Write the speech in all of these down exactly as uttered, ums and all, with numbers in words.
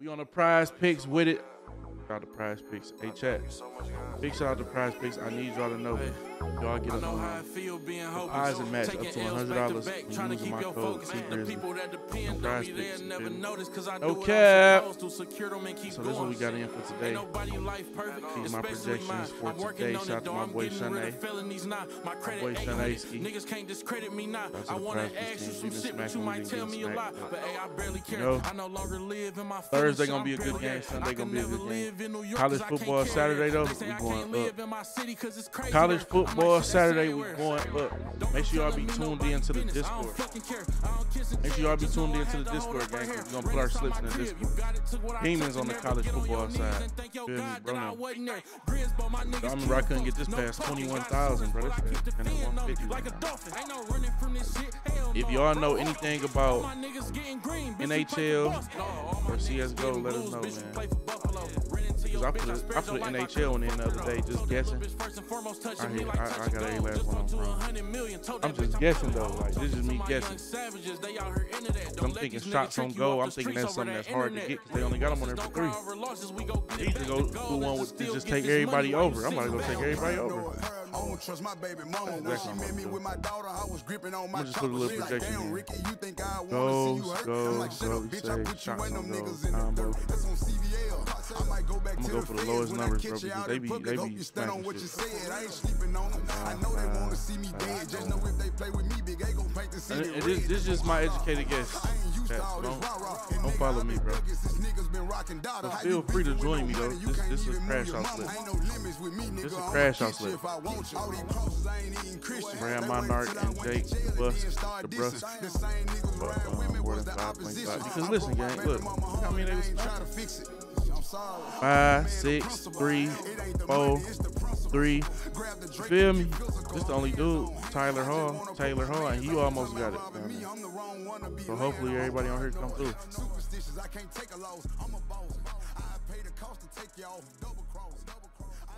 We on the Prize Picks with it. Out the Prize Picks. Hey, chat. Big shout out to Prize Picks. I need y'all to know. Y'all get up on the eyes and match up to one hundred dollars. Trying to keep your focus. The people that depend on me, they'll never notice because I do what I'm supposed to, secure them and keep going. So this is what we got in for today. These my projections for today. Shout out to my boy Shanae. My boy Shanae. Niggas can't discredit me now. I want to ask you some shit, but you might tell me a lot. But hey, I barely care. I no longer live in my Thursday gonna be a good game. Sunday gonna be a good game. College football Saturday though, we going up. College football Saturday, we going up. Make sure y'all be tuned in to the Discord. Make sure y'all be tuned in to the Discord, gang. We're gonna put our slips in the Discord. Demons on the college football side. Feel me, bro? I remember I couldn't get this past twenty-one thousand, bro. And it's one fifty right now. If y'all know anything about N H L or C S G O, let us know, man. Cause I put a, I put an N H L in there the other day, just guessing. I, hit, I, I got a last one on, I'm just guessing though, like this is me guessing. I'm thinking shots on goal. I'm thinking that's something that's hard to get because they only got them on every three. They need to go do one with, just take everybody over. I'm about to go take everybody over. I don't trust my baby mama. When she met me with my daughter, I was gripping on my top. Damn, Ricky, you think I want to see you hurt? I'm like, shut up, bitch. I put you and them niggas in the dirt. That's on C V L. I might go back to the feds when I catch you out in public. Hope you stand on what you said. I ain't sleeping on them. I know they want to see me dead. Just know if they play with me, big A gon' paint the city red. This is just my educated guess. Don't follow me, bro. But feel free to join me, though. This is Crash Outlet. This is Crash Outlet. Brand Monarch and Jake Bus, the Bruss, uh, because listen, gang, look, I mean, they was five, six, three, four, three. Feel me? This the only dude, Tyler Hall, Tyler Hall, and you almost got it. Man. So hopefully everybody on here come through. I can't take a loss. I'm a boss. I pay the cost to take y'all double cross, double cross.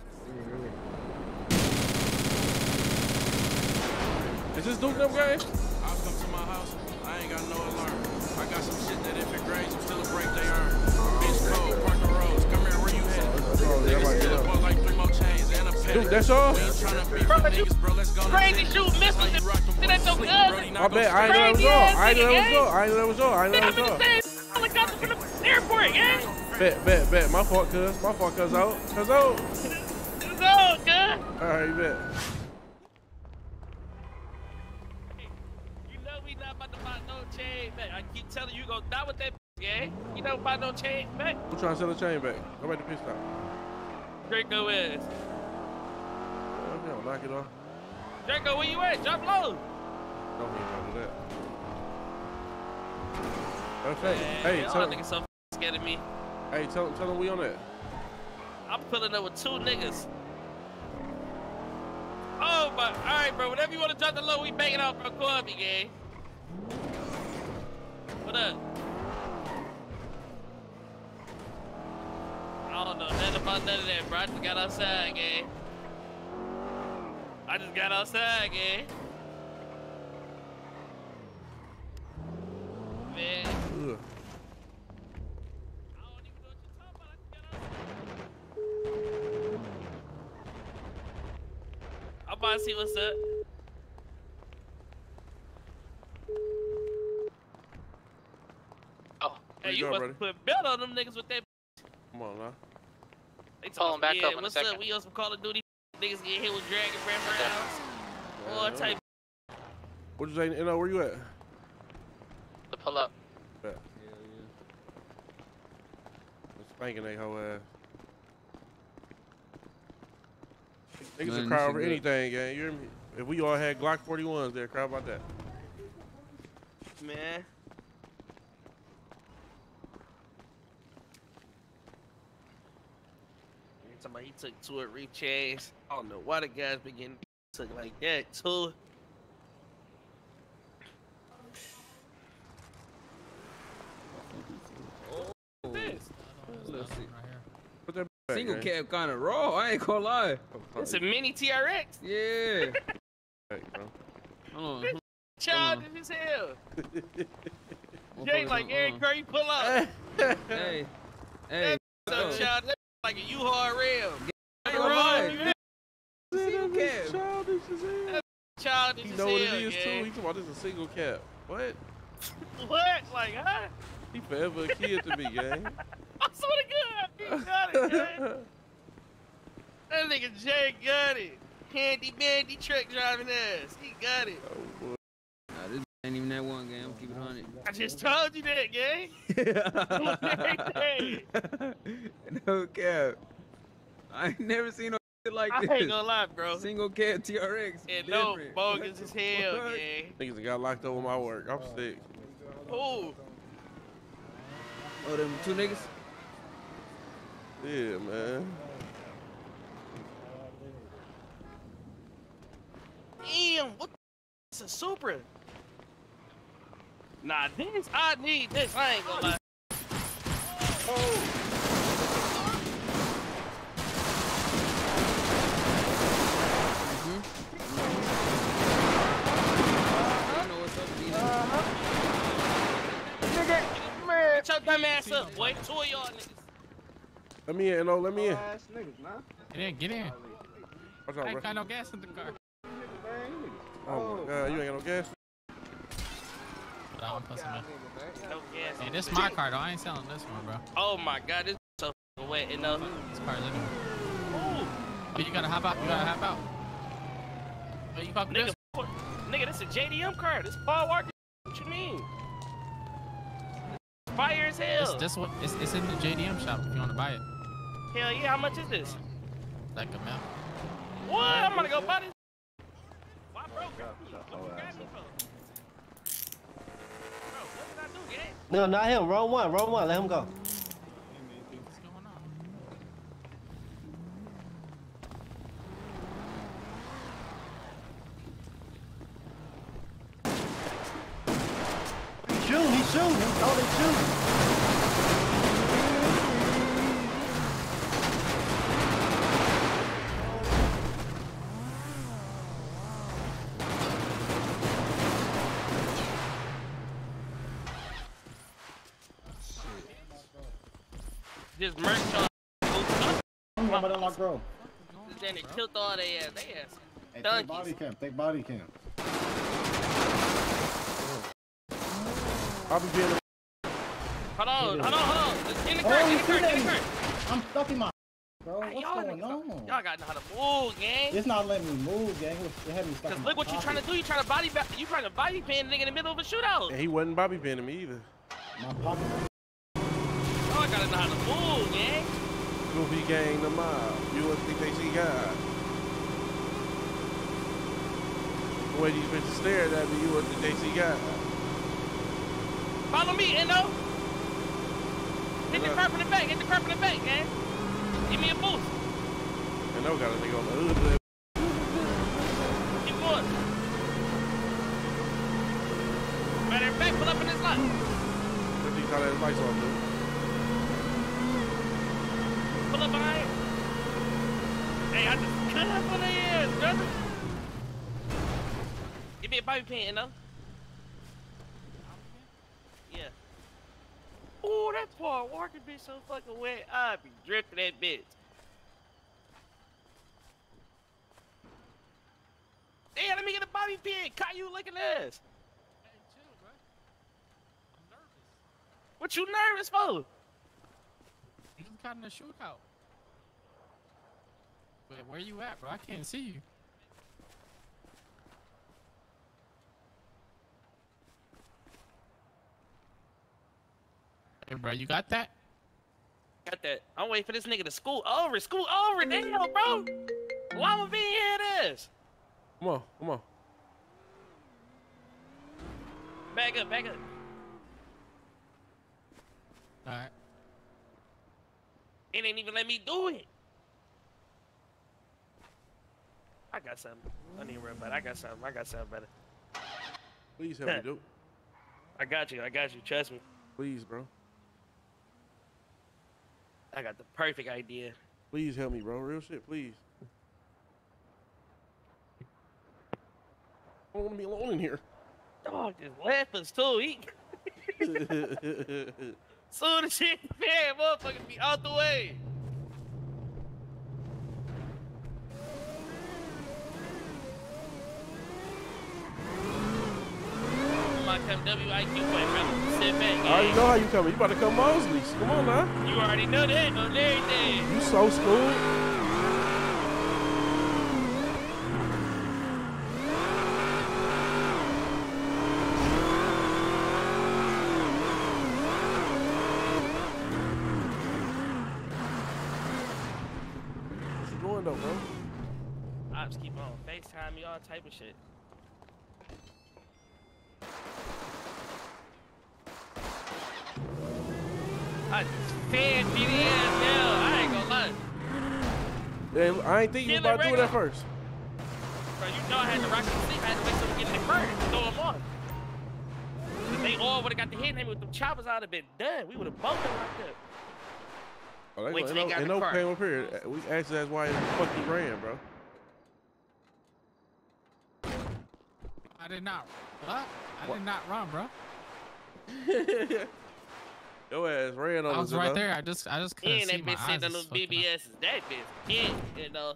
Is this Duke Nukem guy? I've come to my house. I ain't got no alarm. I got some shit that if it grades, I'm still a break they earn. Bitch cold, Parker Rose, come here, where you headed? Niggas still up on like three more chains and a pet. Dude, that's all? Crazy shoot missiles and that's so good. I bet I ain't know that was all. I ain't know that was all. I ain't know that was all. I ain't know that was all. I'm in the same helicopter from the airport, yeah? Bet, bet, bet. My fault, cuz. My fault, cuz out. Cuz out. Cuz out, cuz. All right, bet. I keep telling you, you go die with that, yeah? You never buy no chain back. I'm trying to sell the chain back. Go back to pit stop. Draco is. Oh, yeah, I'll knock it off. Draco, where you at? Drop low. Don't worry about that. Okay. Man, hey, tell niggas so scared of me. Hey, tell tell them we on that. I'm pulling up with two niggas. Oh, but all right, bro. Whenever you want to drop the low, we banging out for Corby, gang. What up? I don't know nothing about none of that, bro. I just got outside, gang. I just got outside, gang. Man. Ugh. I don't even know what you're talking about. I just got outside. I'm about to see what's up. Hey, you must put belt on them niggas with that. Come on, now. They told him back yeah, up in what's a second. Up? We on some Call of Duty. Niggas get hit with Dragon Breath rounds. Or type. What you say, N O? Where you at? The pull up. Yeah, yeah. I'm spanking that whole ass. Niggas would cry over anything, gang. You hear me? If we all had Glock forty-ones, they'd cry about that. Man. Somebody he took two at Reef chains. I don't know why the guys been getting took like that too. Oh, what's this? Let's see. Put that back, single man. Cab kind of raw. I ain't gonna lie. It's a mini T R X. Yeah. Back, bro. Hold on. This childish as hell. Jay like Eric Curry pull up. Hey. Hey, so child, that like a U-Haul rim. Get right. Single cap. Childish as hell. Childish as hell. You know what it is too. He talking about this a single cap. What? What? Like, huh? He forever a kid to me, gang. I swear to God, I got it, gang. That nigga Jay got it. Handy bandy truck driving ass. He got it. Oh boy. Nah, this ain't even that one, gang. I'm keeping on it. I just told you that, gang. No cap. I ain't never seen no shit like I this. I ain't gonna lie, bro. Single cap T R X. And no bogus as hell, fuck? Gang. Niggas got locked over my work. I'm uh, sick. Oh. Oh, them two niggas? Yeah, man. Damn, what the f*** is a Supra? Nah, this, I need this, I ain't gonna lie. Oh. Mm-hmm. Uh-huh. I know what's up, Gina. Uh-huh. Nigga, man. Get your dumb ass up, boy. Two of y'all niggas. Let me in, no, let me in. Get in, get in. Watch out, I ain't got no gas in the car. Oh my God, you ain't got no gas? That one plus enough. Hey, this is my car though, I ain't selling this one, bro. Oh my God, this is so f***ing wet in the... This car living. Ooh. Oh, you gotta hop out, you gotta hop out. Oh, you about nigga, this? Nigga, this is a J D M car, this is Paul Walker. What you mean? It's fire as hell. It's, this one, it's, it's in the J D M shop if you wanna buy it. Hell yeah, how much is this? Like a map. What? I'm gonna go buy this. Bro, bro, bro, what you me bro, what did I do, gang? No, not him. Wrong one. Wrong one. Let him go. What's going on? He's shooting. He's shooting. Oh, he's shooting. Just merch on I'm coming on my girl. Then they killed all their ass. They ass. Hey, take body cam. Take body cam. I'll be getting Hold on, hold on, hold on. Just in the cart, oh, in the cart, in the cart. I'm stuck in my bro, what's going on? Y'all got to know how to move, gang. It's not letting me move, gang. It had me stuck in my look what pocket. You trying to do. You trying to body you trying to body pin nigga in the middle of a shootout. Yeah, he wasn't body pinning me either. My pocket. I gotta know how to move, gang. Goofy gang the mob. You wouldn't think they see God. The way these bitches stared at me, you wouldn't think they see God. Follow me, Endo. Hit the crap in the back. Hit the crap in the back, gang. Give me a boost. Endo got a nigga on the hood. Keep going. Matter of fact, pull up in this lot. What do you call that advice on, dude? Pull up behind him. Hey, I just cut up on the ass, brother. Give me a bobby pin, you know? Yeah. Ooh, that poor walking bitch so fucking wet. I be drifting that bitch. Damn, let me get a bobby pin. Caught you looking ass. Hey, chill, bro. I'm nervous. What you nervous for? You got in a shootout. But where you at, bro? I can't see you. Hey, bro, you got that? Got that. I'm waiting for this nigga to school over. School over, damn, bro. Why would we hear this? Come on, come on. Back up, back up. All right. It ain't even let me do it. I got something. I don't even worry about it. I got something. I got something better. Please help me do it. I got you. I got you. Trust me. Please, bro. I got the perfect idea. Please help me, bro. Real shit, please. I don't want to be alone in here. Dog just left us too. He... Slow the shit, man, motherfucker, be out the way. My K W I Q way, brother. Sit back. I already know how you coming. You about to come Mosley. Come on now. You already know that. No, there it is. You so schooled. Type of shit. I fan B D F now. I ain't gonna lie. Yeah, I ain't think you was about to do that first. Bro, you know I had to rock and sleep. I had to make sure we get in the first. Throw them on. If they all would have got the hit name with them choppers, I'd have been done. We would have bumped them like that. Oh, wait till they got in the car. No period. We actually that's why it's fucking ran, bro. I did not. What? I what? did not run, bro. Your ass ran on. I was right enough. there. I just, I just couldn't yeah, see my eyes. Yeah, that bitch said those B B S is that bitch. Yeah, you know.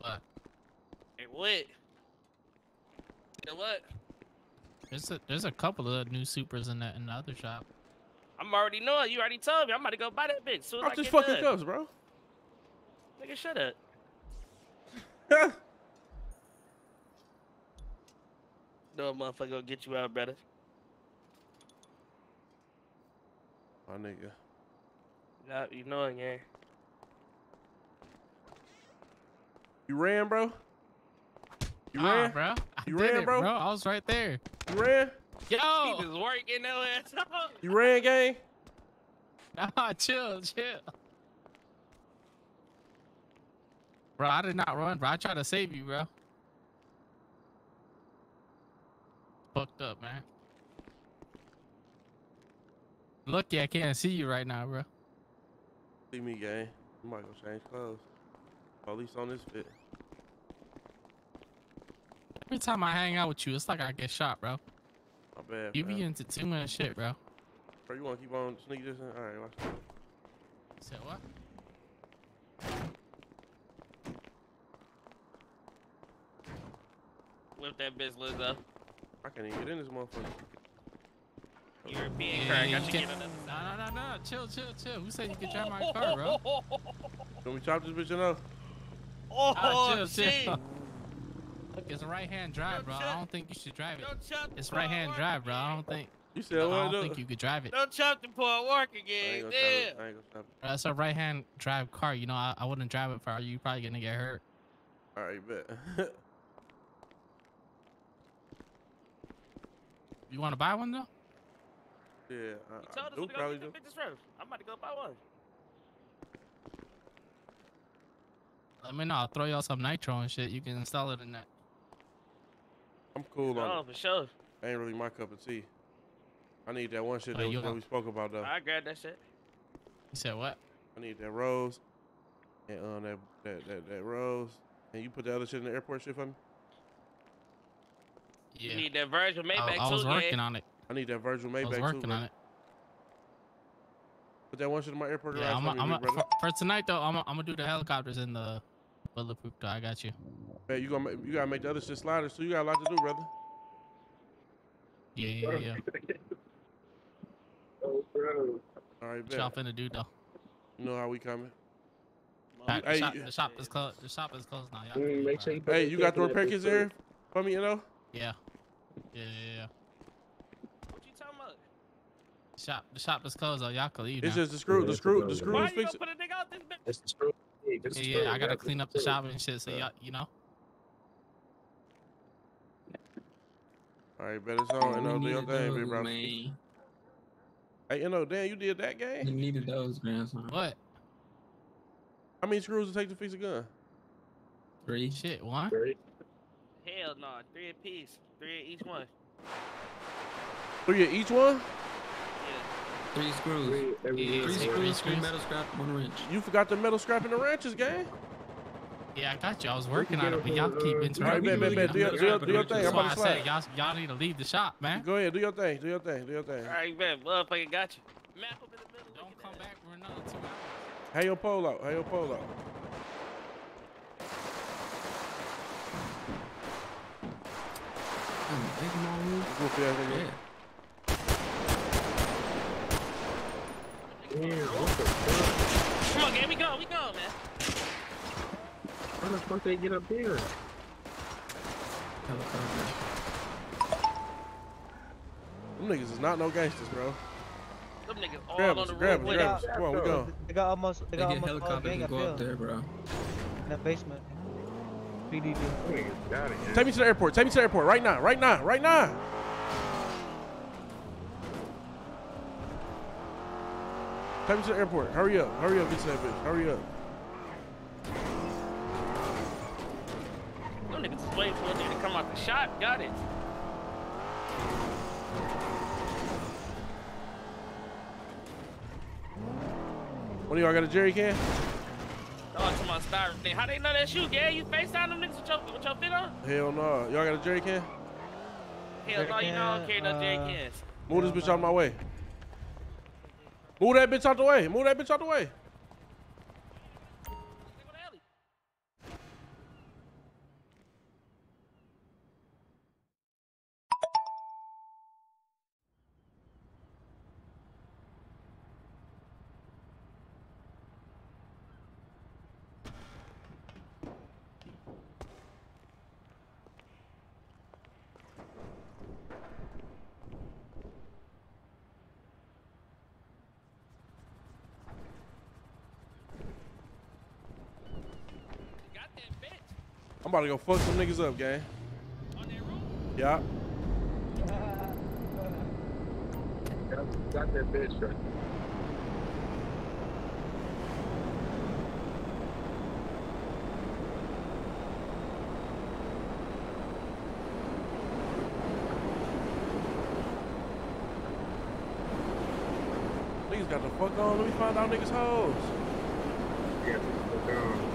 What? Hey, what? You know what? There's a, there's a couple of new supers in that in the other shop. I'm already knowing. You already told me. I'm about to go buy that bitch. Soon I just fucking cups, bro. Nigga, shut up. No motherfucker gonna get you out, brother. My nigga. Nah, you know it, gang. You ran, bro? You ah, ran, bro? I you ran, it, bro? I was right there. You ran? Yo! He was working no ass off. You ran, gang? Nah, chill, chill. Bro, I did not run, bro. I tried to save you, bro. Fucked up, man. Lucky I can't see you right now, bro. See me, gang. I'm not gonna change clothes. At least on this fit. Every time I hang out with you, it's like I get shot, bro. My bad. You bro. be into too much shit, bro. Bro, you wanna keep on sneaking this in? All right, watch this. Say what? Whip that bitch, Lizzo. I can't even get in this motherfucker. European car, I got you get another side. No, no, no, no. Chill, chill, chill. Who said you could drive my car, bro? Can we chop this bitch enough? Oh, oh chill, shit. Chill. Look, it's a right-hand drive, bro. I don't think you should drive it. It's right-hand drive, bro. I don't think. You said what? I don't think you could drive it. Don't chop the poor work again. Damn. I ain't gonna stop it. That's a right-hand drive car. You know, I, I wouldn't drive it far. You probably gonna get hurt. All right, bet. You want to buy one though? Yeah, I, I do probably do. I'm about to go buy one. Let me know. I'll throw y'all some nitro and shit. You can install it in that. I'm cool on it. Oh, for sure. That ain't really my cup of tea. I need that one shit that, oh, we, that we spoke about though. I grabbed that shit. You said what? I need that rose and um that that that, that rose. And you put the other shit in the airport shit for me. Yeah. You need that Virgil Maybach too, I was too, working man. on it. I need that Virgil Maybach too. I was working too, on man. it. Put that one shit in my airport. Yeah, I'm a, I'm a, me, for, for tonight though, I'm gonna do the helicopters and the bulletproof. I got you. Hey, you gonna you gotta make the other shit sliders, so you got a lot to do, brother. Yeah, yeah, yeah. Oh, bro. All right, bet. What y'all finna do though? You know how we coming? Right, the, hey, shop, the shop is closed. The shop is closed now. Mm, make sure you hey, you got the repair kits there for me, you know? Yeah. Yeah, yeah, yeah. What you talking about? Shop, the shop is closed, though. Y'all can leave. It's now. just the screw, the screw, the screw. Why you gonna put a nigga out this bitch? It's the screw. Yeah, yeah, screw. yeah I gotta clean up the shop and shit, so y'all, you know. All right, bet it's on. No, do your thing, big brother. Man. Hey, you know, damn, you did that game? You needed those, man. So. What? How many screws to take to fix a gun? Three. Shit, one? Three. Hell no, three a piece. Three at each one. Three at each one? Yeah. Three screws. Three, every yeah, three, three screws, three screws. metal scrap, one wrench. You forgot the metal scrap and the wrenches, gang. Yeah, I got you. I was working on it, but y'all keep interrupting me. Right, do, do, do, do, do your thing. I'm about to slide. Y'all need to leave the shop, man. Go ahead, do your thing, do your thing, do your thing. All right, man, motherfucker got you. map up in the middle. Don't come back for another two hours. Hey, yo, Polo. Hey, yo, Polo. Yeah. Damn, what the fuck? Come on, gang, we go, we go, man. How the fuck they get up here? Them niggas is not no gangsters, bro. Them niggas all grab on us, the road. They got, come on, we go. They got almost, they got they almost all gang up, go up there, bro. In the basement. B D D. Take me to the airport. Take me to the airport right now. Right now. Right now. Take me to the airport. Hurry up. Hurry up, get to that bitch. Hurry up. Them niggas is waiting for a nigga to come out the shot. Got it. What do y'all got, a jerry can? Oh, come on, stop. How they know that's you, gang? You FaceTime them niggas with your, with your fit on? Hell no. Nah. Y'all got a jerry can? Hell no, you know I don't carry no jerry cans. Move this bitch out of my way. Move that bitch out the way. Move that bitch out the way. I'm about to go fuck some niggas up, gang. On that road? Yeah. Got that bitch right. Niggas got the fuck on. Let me find out niggas' hoes. Yeah, fuck on.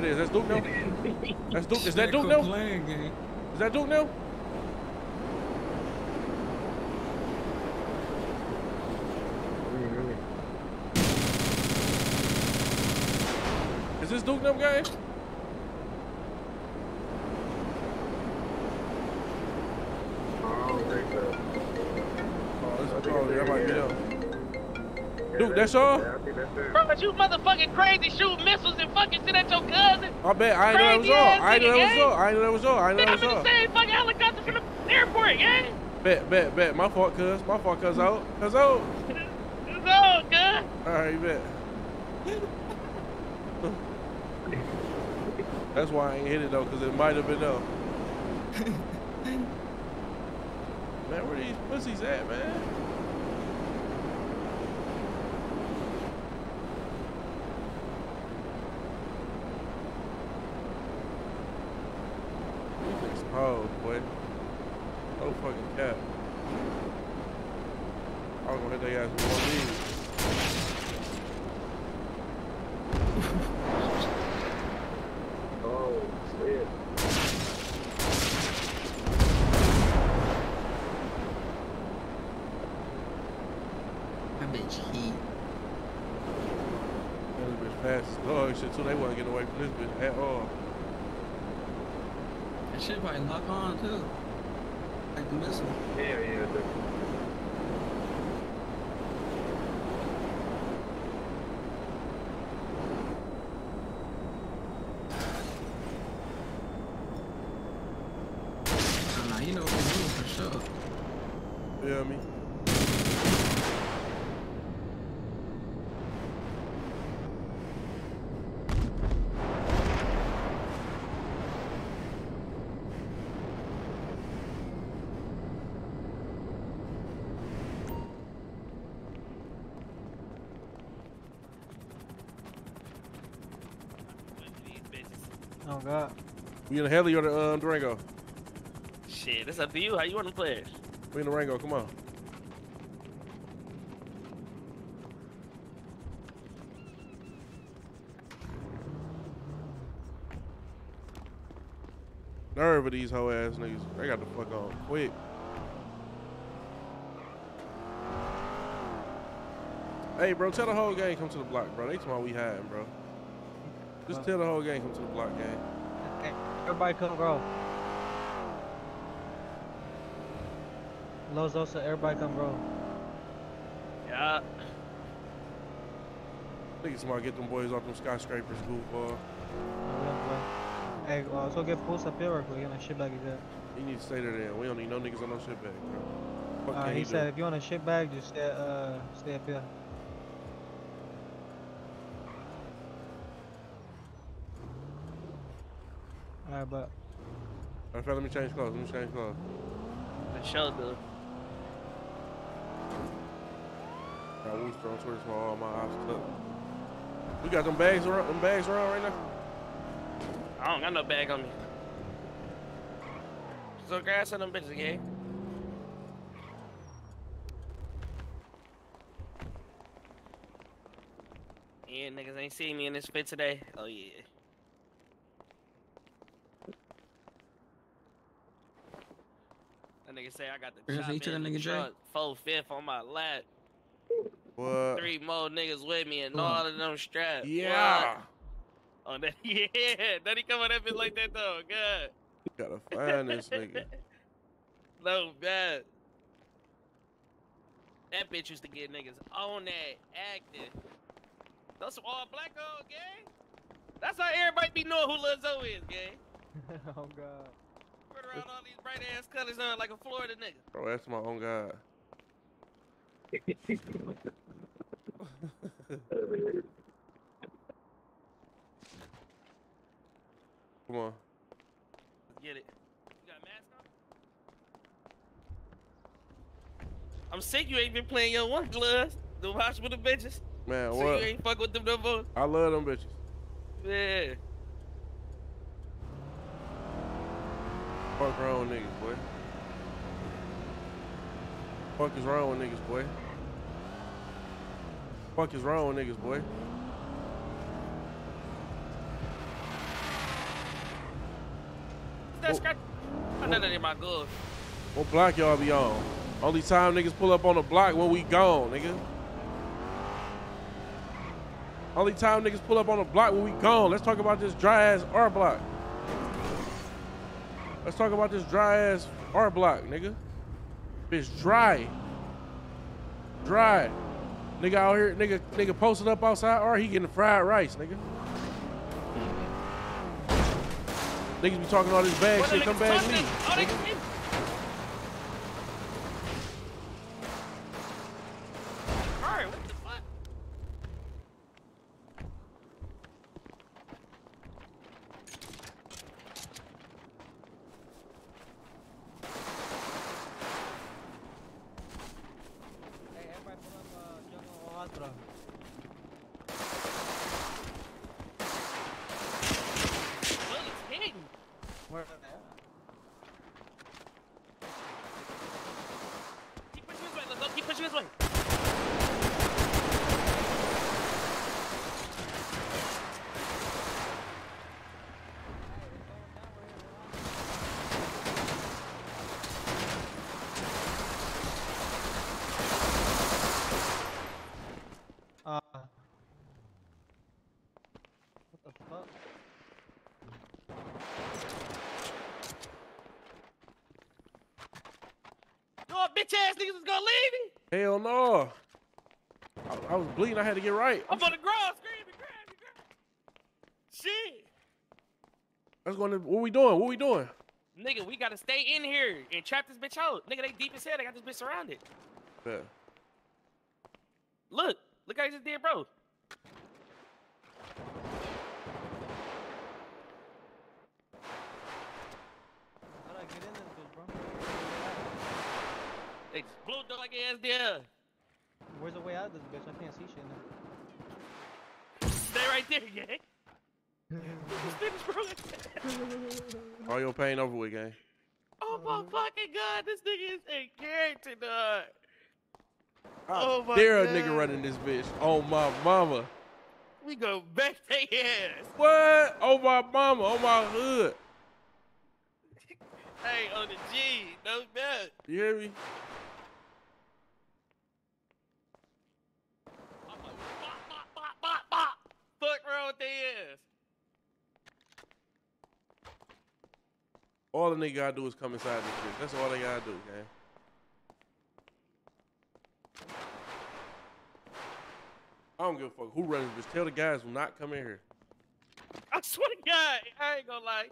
That's Duke now? That's Duke. Is that Duke now? Is that Duke now? Is this Duke now, guys? Oh, that's probably, that might be them. Duke, that's all? Bro, but you motherfucking crazy shooting missiles and fucking shit at your cousin. I bet. I ain't know that was all. I ain't know that was all. I ain't know that was all. I ain't know that was all. I'm in the same fucking helicopter from the airport, gang. Bet, bet, bet. My fault, cuz. My fault, cuz out. Cuz out. Cuz out, cuz. All right, bet. That's why I ain't hit it, though, because it might have been, though. Man, where these pussies at, man? Oh, boy. Oh, fucking cap. I was gonna hit that ass with one of these. Oh, shit. That bitch heat. That bitch fast as dog shit, too. They wasn't getting away from this bitch at all. Shit probably lock on too. Like the missile. Yeah, yeah, dude. Nah, nah, you know what you're doing for sure. You know what I mean? We in the heli or the um, Durango? Shit, that's up to you. How you want to play it? We in Durango, come on. Nerve of these hoe ass niggas. They got the fuck on quick. Hey, bro, tell the whole gang come to the block, bro. They talking about we hiding, bro. Just tell the whole gang come to the block, gang. Okay. Everybody come, bro. Lozo said, everybody come, bro. Yeah. Niggas might get them boys off them skyscrapers, goofball. Hey, uh, let's go get Pulse up here real quick. You want a shit bag you got? You need to stay there then. We don't need no niggas on no shit bag, bro. Fuck uh, he said, do? If you want a shit bag, just stay, uh, stay up here. Alright, but. Alright, let me change clothes. Let me change clothes. The show, dude. Got Wooster on Twitch for all my obstacles. We got them bags around, them bags around right now. I don't got no bag on me. So Grasso them bitches again. Yeah, niggas ain't seen me in this fit today. Oh yeah. That nigga say I got the chop in the truck, four fifth on my lap. What? Three more niggas with me and mm. all of them strapped. Yeah. What? Oh, that, yeah, don't he come on that bitch like that though, God. You gotta find this nigga. No bad. That bitch used to get niggas on that acting. That's some all black old gang. That's how everybody be knowing who Lizzo is, gang. Oh God. Put around all these bright ass colors on like a Florida nigga. Bro, that's my own God. Come on. Get it. You got a mask on? I'm sick you ain't been playing your one gloves. The watch with the bitches. Man, what? So you ain't fuck with them no more. I love them bitches. Yeah. Fuck wrong with niggas, boy. Fuck is wrong with niggas, boy. Fuck is wrong with niggas, boy. What, I'm not in my good. What block y'all be on? Only time niggas pull up on the block when we gone, nigga. Only time niggas pull up on the block when we gone. Let's talk about this dry ass R block. Let's talk about this dry ass R block, nigga. Bitch dry. Dry. Nigga out here, nigga, nigga posted up outside R, he getting fried rice, nigga. Niggas be talking all this bag shit. Come bag me. Oh, niggas. Niggas. All right, what the fuck? Hey, everybody pull up, uh, jungle water. Where? Keep pushing this way, let's go, keep pushing this way. Uh, what the fuck? Bitch ass niggas was gonna leave me? Hell no. I, I was bleeding, I had to get right. I'm on the ground screaming, grab me, grab me. Shit. That's gonna, what we doing? What we doing? Nigga, we gotta stay in here and trap this bitch out. Nigga, they deep as hell, they got this bitch surrounded. Yeah. Look, look how he just did, bro. They just blew it like ass there. Where's the way out of this bitch? I can't see shit now. Stay right there, gang. Just finish, bro. All your pain over with, gang. Oh my fucking god, this nigga is in character, dog. Oh my They're god. There a nigga running this bitch. Oh my mama. We go back their ass. What? Oh my mama. Oh my hood. Hey, on the G, no doubt. You hear me? I'm like, bop, bop, bop, bop, bop. Fuck wrong with their ass. All the nigga gotta do is come inside this bitch. That's all they gotta do, man. I don't give a fuck who runs this bitch. Tell the guys will not come in here. I swear to God, I ain't gonna lie.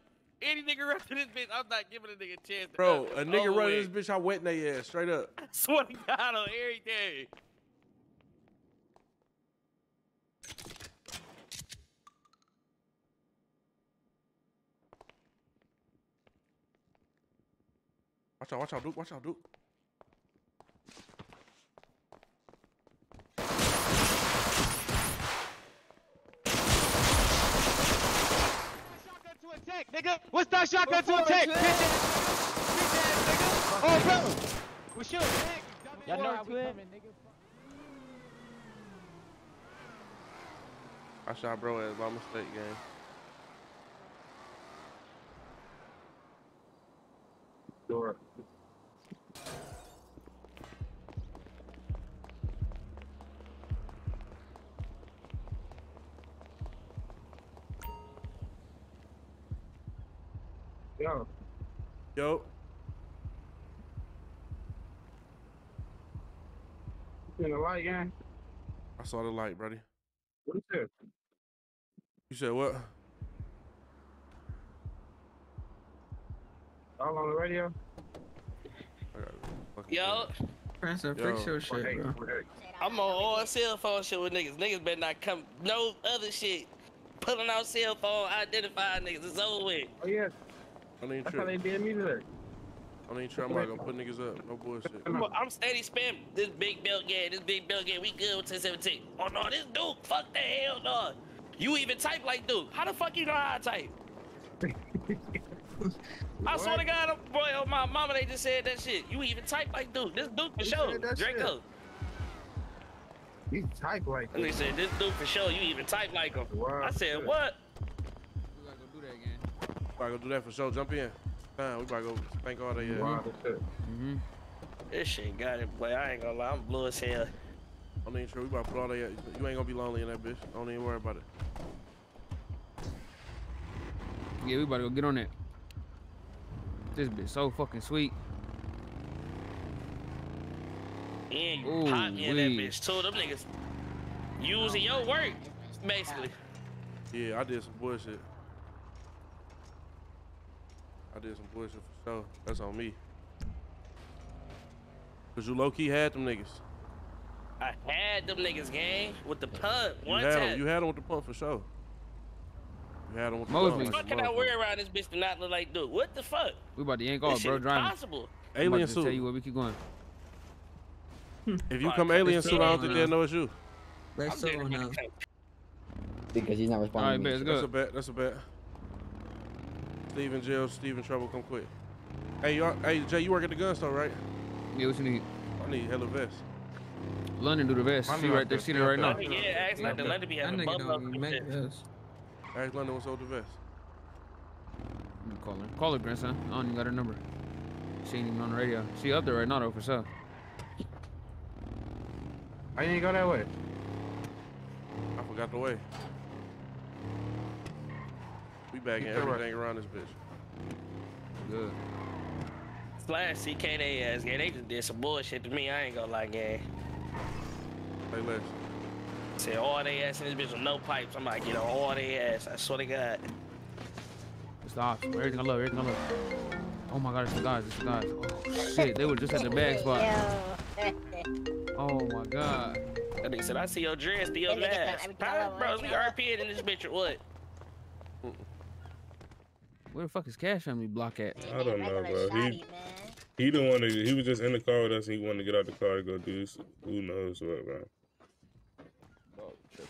Any nigga run to this bitch, I'm not giving a nigga a chance. To Bro, a nigga run to this bitch, I wet in their ass straight up. I swear to God on everything. Watch out, watch out, Duke, watch out, Duke. Attack, nigga. What's that shotgun to attack? Bitch ass nigga. Oh bro. We shoot. Y'all know how we coming, nigga. I shot bro ass by mistake, gang. Door. Yo. Yo. You seen the light, gang? I saw the light, buddy. What is this? You said what? All on the radio? Yo. Prancer, fix your shit, hey, bro. Hey. I'm on all cell phone shit with niggas. Niggas better not come. No other shit. Pulling out cell phone, identifying niggas. It's over with. Oh, yeah. I need That's how they did me today. I need to try. I'm not gonna put niggas up. No bullshit. I'm steady spamming this big belt game. This big belt game. We good with ten seventeen. Oh no, this dude. Fuck the hell no. You even type like dude. How the fuck you know how I type? I swear to God, oh boy, oh my mama, they just said that shit. You even type like dude. This dude for sure. Draco. You type like dude. They said this dude for sure. You even type like him. Wow, I said shit. What? We about to go do that for sure. Jump in. Fine, we about to go spank all the uh, wow, mm-hmm. This shit got it, play. I ain't gonna lie, I'm blue as hell. I mean, sure, we about to put all that. You ain't gonna be lonely in that bitch. Don't even worry about it. Yeah, we about to go get on that. This bitch so fucking sweet. And you Ooh, pop me in that bitch too. Them niggas using your work, basically. Yeah, I did some bullshit. I did some bullshit for sure. That's on me. Cause you low key had them niggas. I had them niggas, gang, with the pump. One you had time. Them. You had them with the pump for sure. You had them with the Most pump. What the fuck can I wear around this bitch to not look like dude? What the fuck? We about to yank off, bro. Driving. Possible. Alien suit. Tell you where we keep going. If you come alien suit, I don't think they'll know it's you. Let's go now. Because he's not responding. All right, bet. That's a bet. That's a bet. Steven jail, Steven trouble, come quick. Hey, y'all, hey, Jay, you work at the gun store, right? Yeah, what you need? I need hella vest. London do the vest. See right there, see that right now. Yeah, ask London. London be having a bubble up with the vest. Ask London what's over the vest. I'm gonna call her. Call her, grandson. I don't even got her number. She ain't even on the radio. She up there right now, though, for sure. I didn't go that way. I forgot the way. We bagging everything around this bitch. Good. Slash C K they ass, gang. They just did some bullshit to me. I ain't gonna lie, gang. Hey, listen. Said all they ass in this bitch with no pipes. I'm like, you know, all they ass. I swear to God. It's the option. Everything I love, everything I love. Oh my God, it's the guys, it's the guys. Oh shit, they were just at the bag spot. Oh my God. That nigga said, I see your dress, be your mask. Bros, we R P'd in this bitch or what? Where the fuck is Cash on me block at? I don't know, bro. He, he didn't want to. He was just in the car with us. And he wanted to get out the car to go do this. Who knows what, bro? Oh,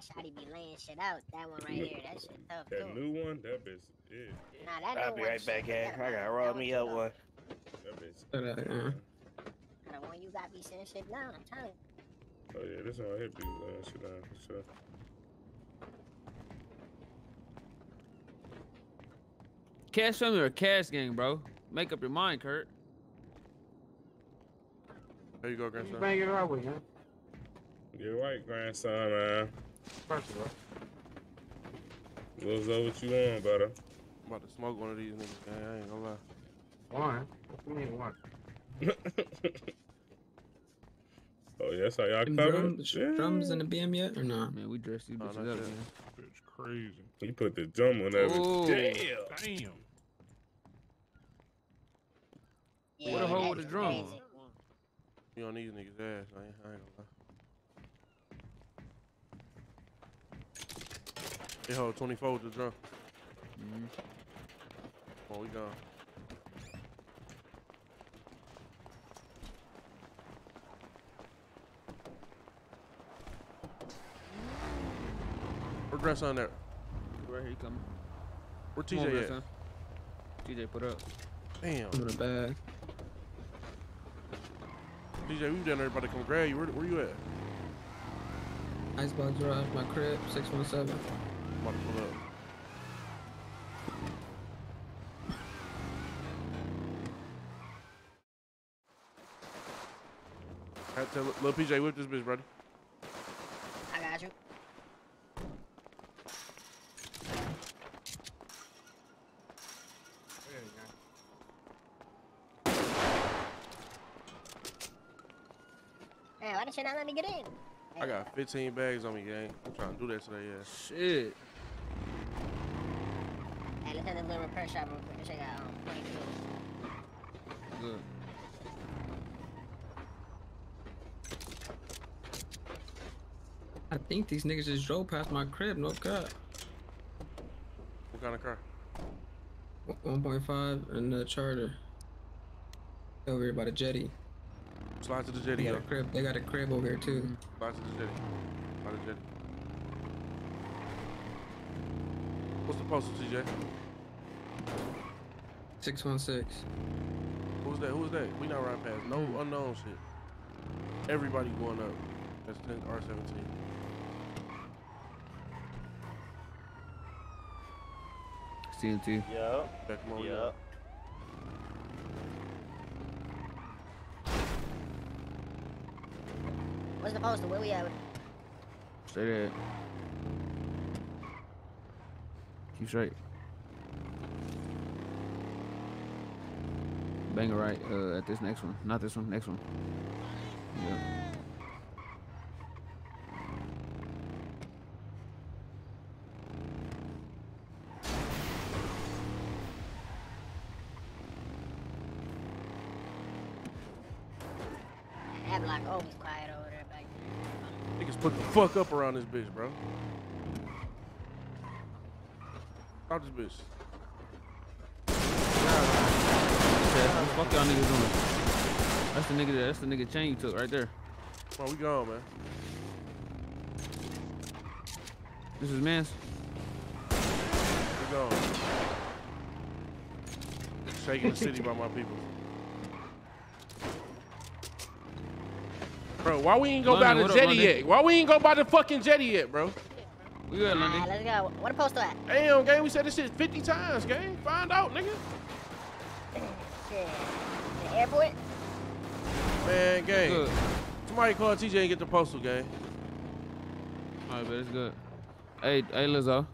that shotty be laying shit out. That one right here, that shit tough. That too. New one, that bitch is. Nah, that I'll new be right back, at. I gotta roll me up one. That bitch. The one you got be sitting shit down. I'm telling you. Oh yeah, this one right here be laying shit down for sure. Cash family or cash gang, bro? Make up your mind, Kurt. There you go, grandson. You bang it right with him. You're right, grandson, man. First of all. Lizzo, what you on, brother? I'm about to smoke one of these niggas, man. I ain't gonna lie. One? What you mean, one? Oh, yeah, that's how y'all coming? Drums, yeah. Drums in the B M yet or not? Man, we dressed these bitches oh, up, man. It's crazy. You put the drum on that. Oh, damn. Damn. Yeah, what a hole with the drum on? You on these niggas' ass, I ain't, I ain't gonna lie. They hold twenty-four with the drum. Mm-hmm. Oh, we gone. Where Grasso there? Right here, he coming. Where T J on, at? Grasso. T J, put up. Damn. Put it back. T J, we down there about to come grab you. Where, where you at? Icebox Drive, my crib, six one seven. I'm about to pull up. I had to tell little P J, whip this bitch, brother. I got you. Not let me get in. I got fifteen bags on me, gang. I'm trying to do that today, yeah. Shit. Hey, let's have a little repair shop real quick and check out um, twenty-two. Good. I think these niggas just drove past my crib, no cut. What kind of car? one point five and the Charter. Over here by the jetty. Slide to the jetty. They got, a crib. they got a crib over here too. Slide to the jetty. Slide to the jetty. What's the postal, T J? six one six. Who's that? Who's that? We not riding past. No unknown shit. Everybody going up. That's ten R seventeen. C N T. Yep. Back on, yep. Now. Where's the poster? Where we at? Stay there. Keep straight. Bang it right uh, at this next one. Not this one, next one. Yeah. That block always quiet over. Put the fuck up around this bitch, bro. Stop this bitch. What the fuck y'all niggas doing? That's the nigga there. That's the nigga chain you took right there. Come on, we gone, man. This is man's. We gone. Shaking the city by my people. Bro, why we ain't go London, by the jetty up, yet? Why we ain't go by the fucking jetty yet, bro? We at London. All right, let's go. Where the postal at? Damn, gang, we said this shit fifty times, gang. Find out, nigga. Shit. The airport? Man, gang. Good. Somebody call T J and get the postal, gang. All right, but it's good. Hey, hey, Lizzo.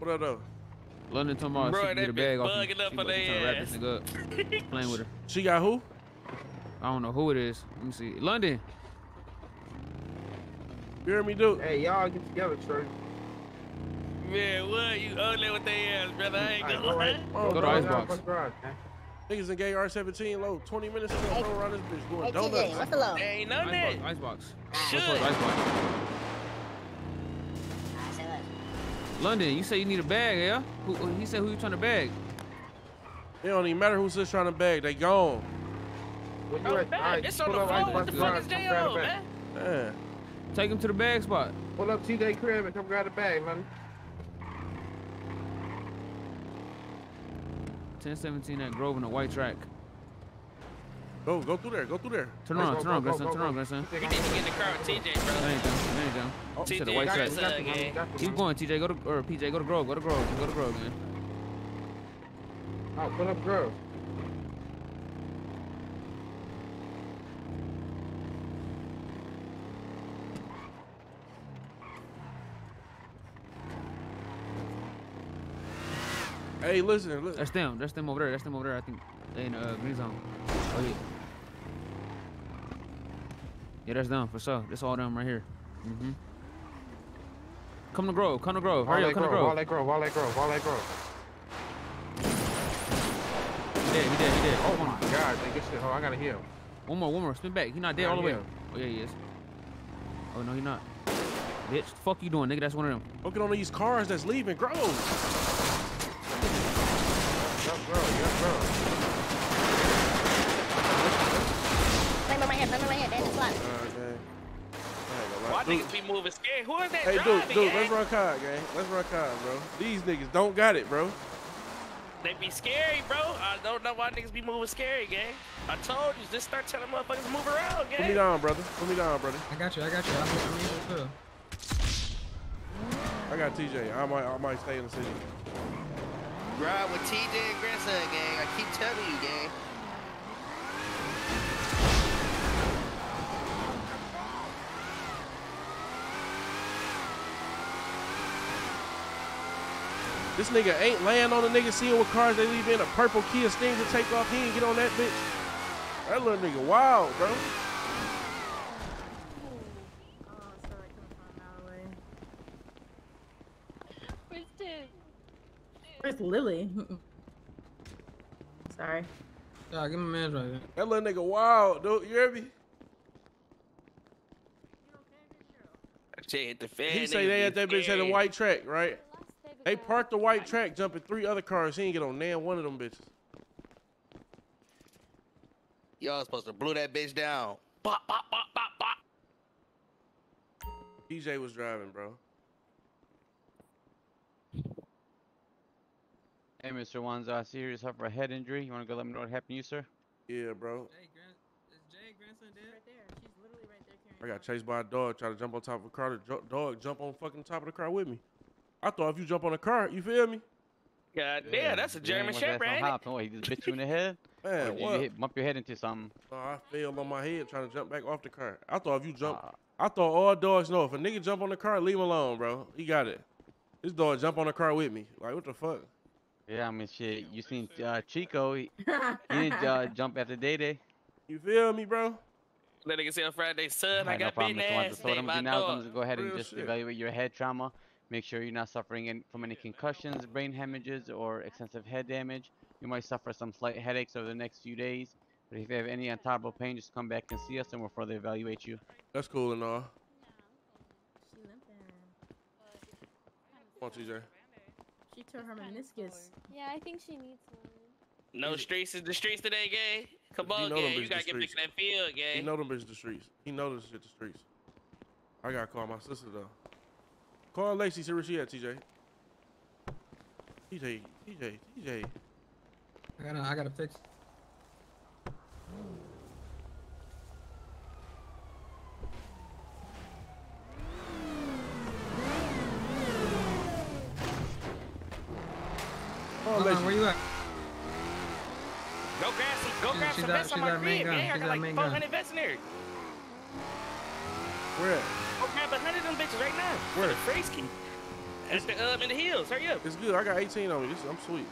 What up, though? London tomorrow. Bro, she can get a bag off me. She up for that nigga up. Playing with her. She got who? I don't know who it is. Let me see. London. You hear me, Duke? Hey, y'all get together, Trey. Man, what? You ugly with they ass, brother. I ain't gonna lie. Go to Icebox. Niggas in gay R seventeen low. twenty minutes ago, hey, around this bitch going hey, donuts. T J, what's the low? There ain't none there. Icebox. Should. Icebox. London, you say you need a bag, yeah? Who, he said who you trying to bag? It don't even matter who's just trying to bag. They gone. What you oh, right, it's on the phone. What the fuck is they on, man? Man. Take him to the bag spot. Pull up T J crib and come grab the bag, man. ten seventeen at Grove in the white track. Go, go through there, go through there. Turn around, turn around, Grayson, turn around, Grayson. You need to get in the car with T J, bro. There you go, there you go. Oh, T J, the white track. Again. Keep going, T J, go to, or P J, go to Grove, go to Grove, go to Grove, man. Oh, pull up Grove. Hey, listen, listen. That's them. That's them over there. That's them over there. I think they in the uh, green zone. Oh, yeah. Yeah, that's them for sure. That's all them right here. Mm-hmm. Come to Grove. Come to Grove. Hurry up. Come to Grove. Wall that Grove. Wall that Grove. Wall that Grove. He dead. He dead. He dead. Oh, my God. They get shit. Oh, I gotta heal. One more. One more. Spin back. He not dead all the way. Oh, yeah, he is. Oh, no, he not. Bitch, the fuck you doing, nigga? That's one of them. Look at all these cars that's leaving Grove. Bro, yes, bro. Play my hand, play my hand, that's why. Why niggas be moving scared? Who is that? Hey, dude, dude, let's run COD, gang. Let's run COD, bro. These niggas don't got it, bro. They be scary, bro. I don't know why niggas be moving scary, gang. I told you, just start telling motherfuckers to move around, gang. Put me down, brother. Put me down, brother. I got you, I got you. I'm with you, too. I got T J. I might, I might stay in the city. Ride with T J and Grasso, gang. I keep telling you, gang. This nigga ain't laying on the nigga seeing what cars they leave in. A purple Kia Stinger to take off. He ain't get on that bitch. That little nigga wild, bro. Where's Lily? Sorry. Nah, give my man's right there. That little nigga wild, dude. You hear me? He say they had that bitch at a white track, right? They parked the white track, jumping three other cars. He ain't get on damn one of them bitches. Y'all supposed to blow that bitch down. Bop, bop, bop, bop, bop. D J was driving, bro. Hey, Mister Wanza, I see you suffer a head injury. You want to go let me know what happened to you, sir? Yeah, bro. Jay, grand, is Jay grandson dead? Right there. She's literally right there carrying I got chased by a dog, try to jump on top of a car. The dog jump on fucking top of the car with me. I thought if you jump on the car, you feel me? God damn, yeah, that's a German Shepherd, ain't it? Oh, he just bit you in the head? Man, or did what? You hit, bump your head into something? Oh, I fell on my head trying to jump back off the car. I thought if you jump, uh, I thought all dogs know if a nigga jump on the car, leave him alone, bro. He got it. This dog jump on the car with me. Like, what the fuck? Yeah, I mean, shit, you seen uh, Chico, he, he didn't uh, jump after Day-Day. You feel me, bro? That nigga said on Friday, son, right, I got no big ass, so what I'm going to go ahead and Real just shit. evaluate your head trauma, make sure you're not suffering any, from any concussions, brain hemorrhages, or extensive head damage. You might suffer some slight headaches over the next few days, but if you have any intolerable pain, just come back and see us, and we'll further evaluate you. That's cool and all. Come on, T J. She tore her meniscus. Yeah, I think she needs one. No streets is the streets today, gay. Come on, gay. You gotta get back in that field, gay. He know them bitches the streets. He know this shit the streets. I gotta call my sister though. Call Lacey, see where she at, T J. T J, T J, T J. I gotta, I gotta fix. Hold on, where you at? Go grab some, go grab some vets on my crib, man. I got like four hundred vets in there. Where? Go grab one hundred of them bitches right now. Where? The phrase key. That's the up in the hills. Hurry up. It's good. I got eighteen on me. This, I'm sweet.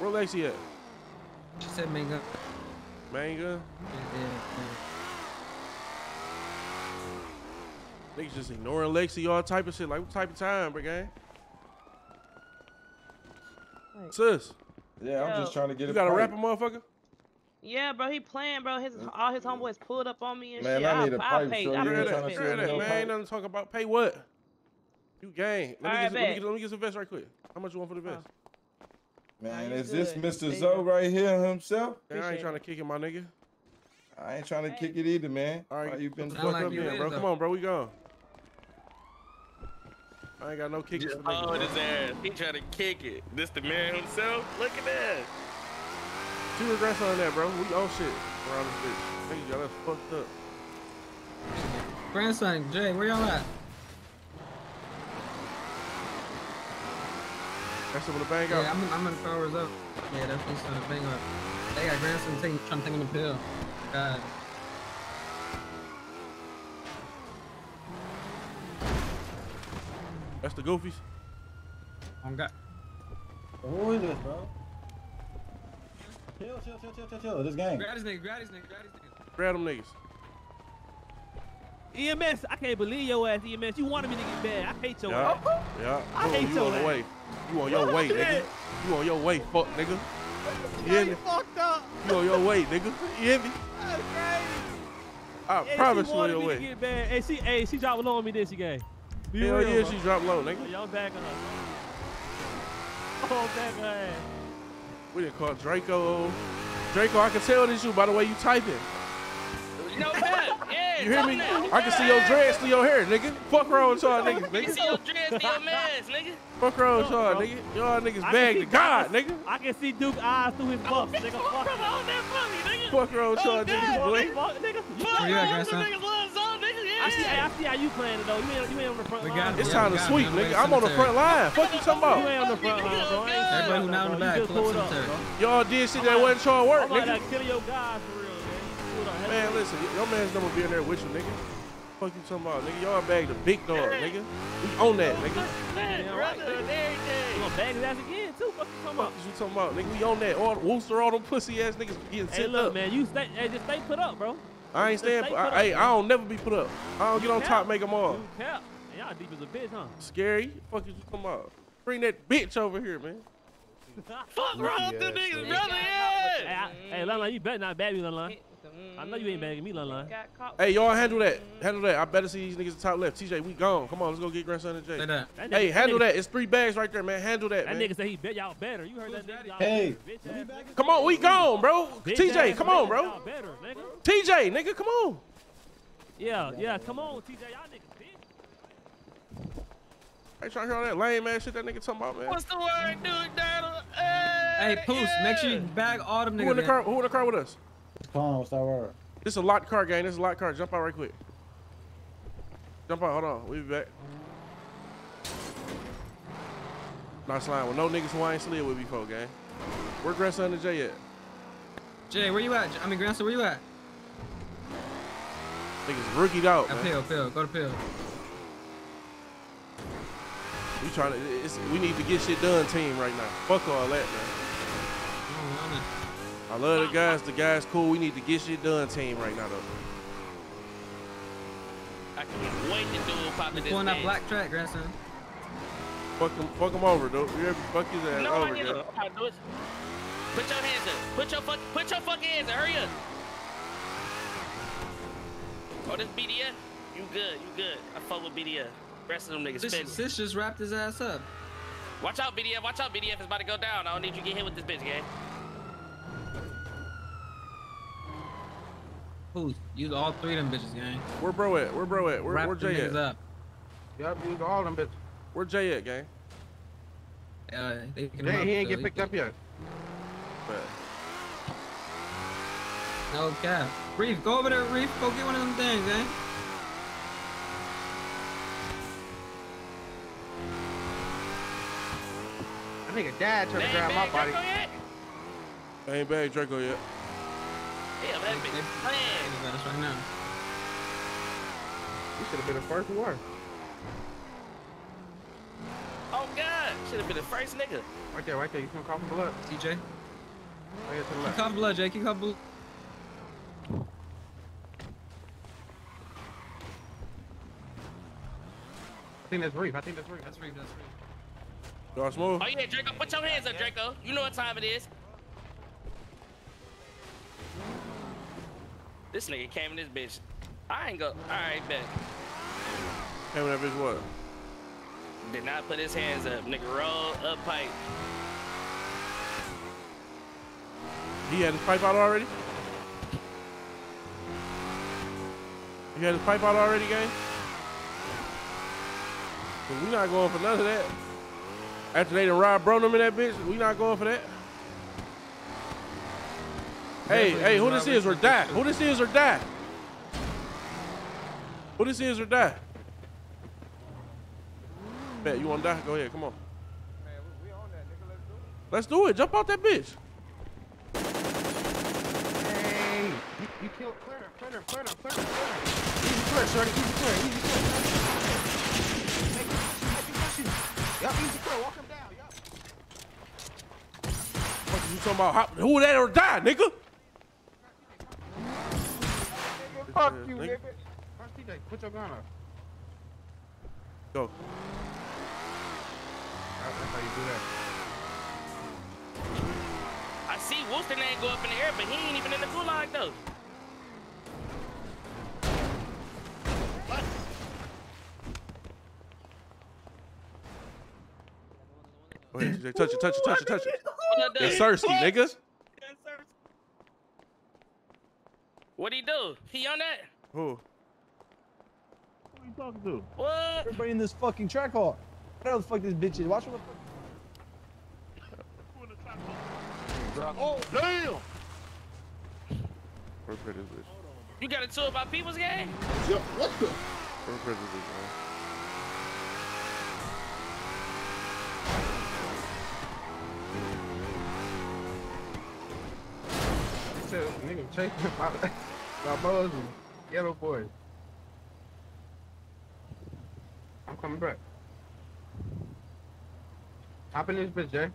Where Lacey at? She said manga. Manga? Yeah, yeah. Niggas just ignoring Lacey, all type of shit. Like, what type of time, bro, gang? Sis. Yeah, I'm Yo, just trying to get it. You got a rapper, motherfucker? Yeah, bro, he playing, bro. His all his homeboys pulled up on me and man, shit. Man, I need a pipe. Pay, so I ain't trying to that, no man. Ain't nothing to talk about. Pay what? You gang. Let, right, let, let, let me get some vest right quick. How much you want for the vest? Oh. Man, is this Mister Zoe right here himself? Man, I ain't trying to kick him, my nigga. I ain't trying to kick it either, man. All right, you been fucked up here, bro. Come on, bro, we gone. I ain't got no kicks. Just, for oh, this ass. He trying to kick it. This the man himself. Look at that. Two regrets on that, bro. We own shit around this bitch. Nigga, y'all that's fucked up. Grandson, Jay, where y'all at? That's gonna bang up. Yeah, I'm, I'm in powers up. Yeah, that's what's gonna bang up. They got grandson taking, trying to take him the pill. God. That's the goofies. I'm got. Who is this, bro? Chill, chill, chill, chill, chill, chill. This game. Grab his nigga, grab his nigga, grab his nigga. Grab them niggas. E M S, I can't believe your ass, E M S. You wanted me to get bad. I hate your yeah. ass. Yeah. I Dude, hate you your ass. Way. You on your way, nigga. You on your way, fuck, nigga. You, you, you fucked up. You on your way, nigga. You hear me? That's crazy. I hey, promise you on your way. Get bad. Hey, she, hey, she dropped low on me this game. Hell real, yeah, bro. She dropped low, nigga. Y'all back on her. Oh, back on her ass. We didn't call Draco. Draco, I can tell this you by the way you typing. No cap. Yeah, you hear me? That. I can see your dreads through your hair, nigga. Fuck wrong with y'all niggas, nigga. I can see your dreads through your mask, nigga. Fuck wrong with y'all, nigga. Y'all niggas bag to God, nigga. I can see Duke's eyes through his buff, nigga. Fuck wrong nigga. Fuck wrong with y'all niggas, boy. Fuck niggas. I see, I see how you playing it though. You ain't, you ain't on the front line. Got, it's time to sweep, nigga. I'm on the front line. Fuck you talking about? You ain't on the front line, bro. Everybody who not on the back, pull up. Y'all did shit that wasn't trying to work, nigga. I'm about to kill your guys for real, man. Man, listen, your man's number be in there with you, nigga. Fuck you talking about, nigga. Y'all bagged the big dog, nigga. We own that, nigga. You gonna bag his ass again too? Fuck you talking about? What you talking about, nigga? We own that. All Wooster, all them pussy ass niggas getting tipped up. Hey, look, man. You stay, just stay put up, bro. I ain't staying. Hey, I, I don't never be put up. I don't you get on cap. Top, make them all. Y'all deep as a bitch, huh? Scary. Fuck you come out. Bring that bitch over here, man. Fuck wrong with the niggas, brother. Yeah. Hey, hey Lon Lon, you better not bag me, Lon Lon. I know you ain't bagging me, Lon Lon. Hey, y'all handle that. Handle that. I better see these niggas at the top left. T J, we gone. Come on, let's go get grandson and Jay. That, that, that hey, nigga, handle that. that. It's three bags right there, man. Handle that, that man. That nigga said he bet y'all better. You heard that nigga? Hey. Come on, we gone, bro. T J, come on, bro. Better, nigga. T J, nigga, come on. Yeah, yeah, come on, T J. Y'all niggas, bitch. I ain't trying to hear all that lame ass shit that nigga talking about, man. What's the word, dude, Donald? Hey, hey Poos, yeah. Make sure you bag all them niggas. Who in the car, who in the car with us? Come on, what's that word? This is a locked car, gang. This is a locked car. Jump out right quick. Jump out. Hold on. We'll be back. Not sliding with no niggas who I ain't slid with before, gang. Where Grandson and Jay at? Jay, where you at? I mean, Grandson, where you at? Niggas rookied out, man. Pill, pill. Go to pill. We trying to. It's, we need to get shit done, team, right now. Fuck all that, man. I don't want it. I love the guys. The guys cool. We need to get shit done, team, right now, though. I can't wait to do popping this. Pulling that black track, grandson. Fuck him, fuck him over, dude. Fuck his ass no, over, dude. Put your hands up. Put your fuck. Put your fucking hands up. Hurry up. Oh, this B D F. You good? You good? I fuck with B D F. Rest of them niggas. Sis, sis just wrapped his ass up. Watch out, B D F. Watch out, B D F is about to go down. I don't need you to get hit with this bitch, gang. Use all three of them bitches, gang. Where bro at? Where bro at? Where, where Jay at? Up. Yep, use all them bitches. Where Jay at, gang? Uh, they can Jay, he ain't get picked up yet. But. No cap. Reef, go over there, Reef. Go get one of them things, gang. I think a dad tried to grab my body. I ain't bagged Draco yet. Yeah, that big plan. About us right now. You should have been the first one. Oh God, should have been the first nigga. Right there, right there. You can call for blood, T J. Right to the left. Call blood, Jake. You call blood. I think that's Reef. I think that's Reef. That's Reef. That's Reef. Y'all smooth. Oh yeah, Draco. Put your hands up, Draco. You know what time it is. This nigga came in this bitch. I ain't go. Alright, bet. Came in that bitch what? Did not put his hands up. Nigga roll up pipe. He had his pipe out already? You got his pipe out already, gang? But we not going for none of that. After they done robbed Bronum in that bitch, we not going for that. Hey, Definitely hey, who this is or die? Who this is or die? Who this is or die? Bet you wanna die? Go ahead, come on. Man, we on that, nigga. Let's do it. Let's do it. Jump out that bitch. Hey, you, you killed Claire, Claire, Claire, Claire, Claire. Easy Claire, shorty. Easy Claire, easy Claire. Y'all easy Claire, walk him down, y'all. What you talking about? How, who that or die, nigga? Fuck you, nigga. T J, put your gun up. Go. That's how you do that. I see Wooster name go up in the air, but he ain't even in the gulag though. What? Go ahead, T J. Touch it, touch it, touch it, touch it. They thirsty, niggas. What'd he do? He on that? Who? You talking to? What? Everybody in this fucking track hall. Whatever the fuck this bitch is. Watch what the fuck. Oh, damn! Where's this bitch? You got a tour about people's game? Yo, what the? Where's this bitch, man? Nigga, chase my, my brothers and yellow boys. I'm coming back. Hop in this bitch, Jay.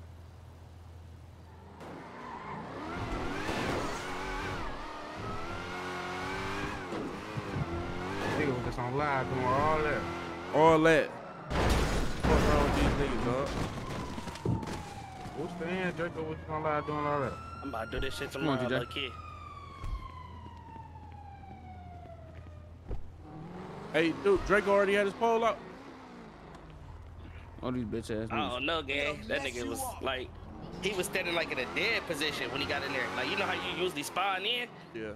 Nigga was just on live doing all that. All that. What's wrong with these niggas, dog? What's the end, Draco? What's on live doing all that? I'm about to do this shit tomorrow, Come on, little kid. Hey, dude, Draco already had his pole up. All these bitch ass niggas. I don't know, gang. That nigga was like, he was standing like in a dead position when he got in there. Like, you know how you usually spawn in? Yeah.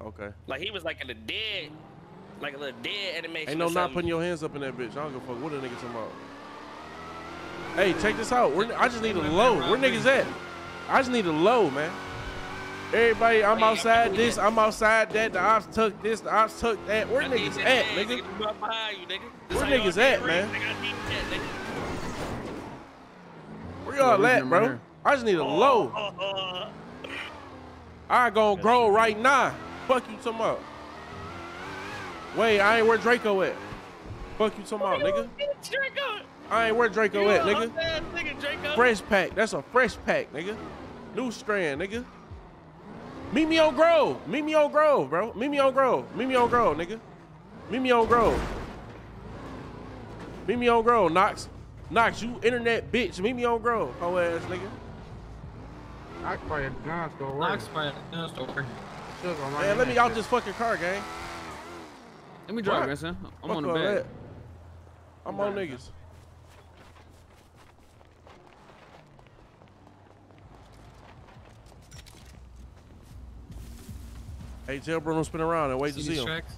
Okay. Like, he was like in a dead, like a little dead animation. Ain't no not putting your hands up in that bitch. I don't give a fuck what a nigga talking about. Hey, check this out. We're, I just need a load. Where niggas at? I just need a load, man. Everybody, I'm outside this, I'm outside that, the ops took this, the ops took that. Where niggas at, nigga? Where niggas at, man? Where y'all at, bro? I just need a load. I gonna grow right now. Fuck you talking about. Wait, I ain't where Draco at. Fuck you talking about, nigga. I ain't where Draco at, nigga. Fresh pack, that's a fresh pack, nigga. New strand, nigga. Meet me on Grove. Meet me on Grove, bro. Meet me on Grove. Meet me on Grove, nigga. Meet me on Grove. Meet me on Grove, Knox. Knox, you internet bitch. Meet me on Grove, hoe ass nigga. Knox probably at the gun store. Knox probably at the gun store. Man, let me out this fucking car, gang. Let me drive, son. I'm on the bed. I'm on niggas. Hey, tell Bruno spin around and wait see to see him. Tracks?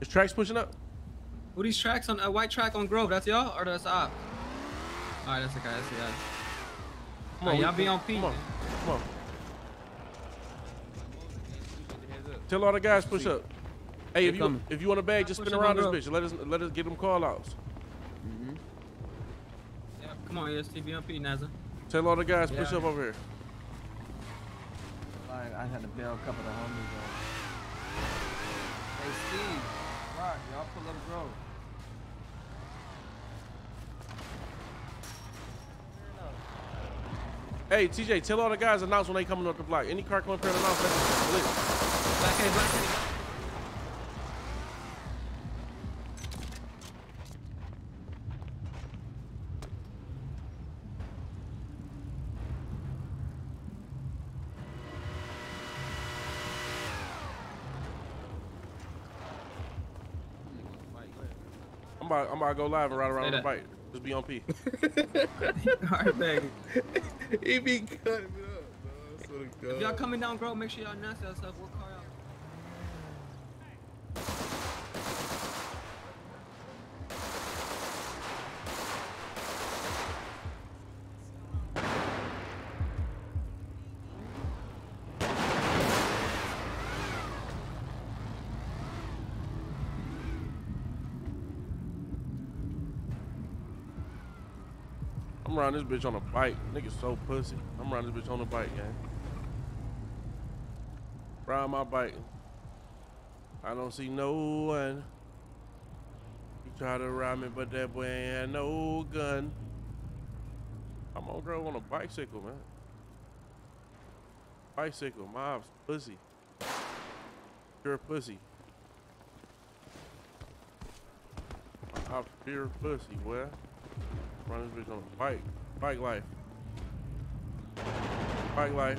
Is tracks pushing up? What these tracks on a uh, white track on Grove? That's y'all or that's op? All right, that's the guy. That's the guy. Come on, y'all be on P. Come on, come on. Tell all the guys push up. Hey, if you if you want a bag, just spin around this bitch. Let us let us get them call outs. Mm-hmm. Yeah, come on, E S T, be on P, Nazza. Tell all the guys push up over here. I had to bail a couple of the homies though. Hey Steve, Rock, y'all pull up Grove. Hey T J, tell all the guys announce when they coming up the block. Any car coming up here to announce that lit. Black A, black A. I'm about to go live and ride around the bike. Just be on P. He be cutting me up, bro. If y'all coming down, bro, make sure y'all announce yourself. What car y'all? I'm riding this bitch on a bike. Nigga so pussy. I'm riding this bitch on a bike, gang. Riding my bike. I don't see no one. He tried to rob me, but that boy ain't had no gun. I'm on girl on a bicycle, man. Bicycle, mobs, pussy. Pure pussy. I'm pure pussy, boy. Running this bitch on a bike. Bike life. Bike life.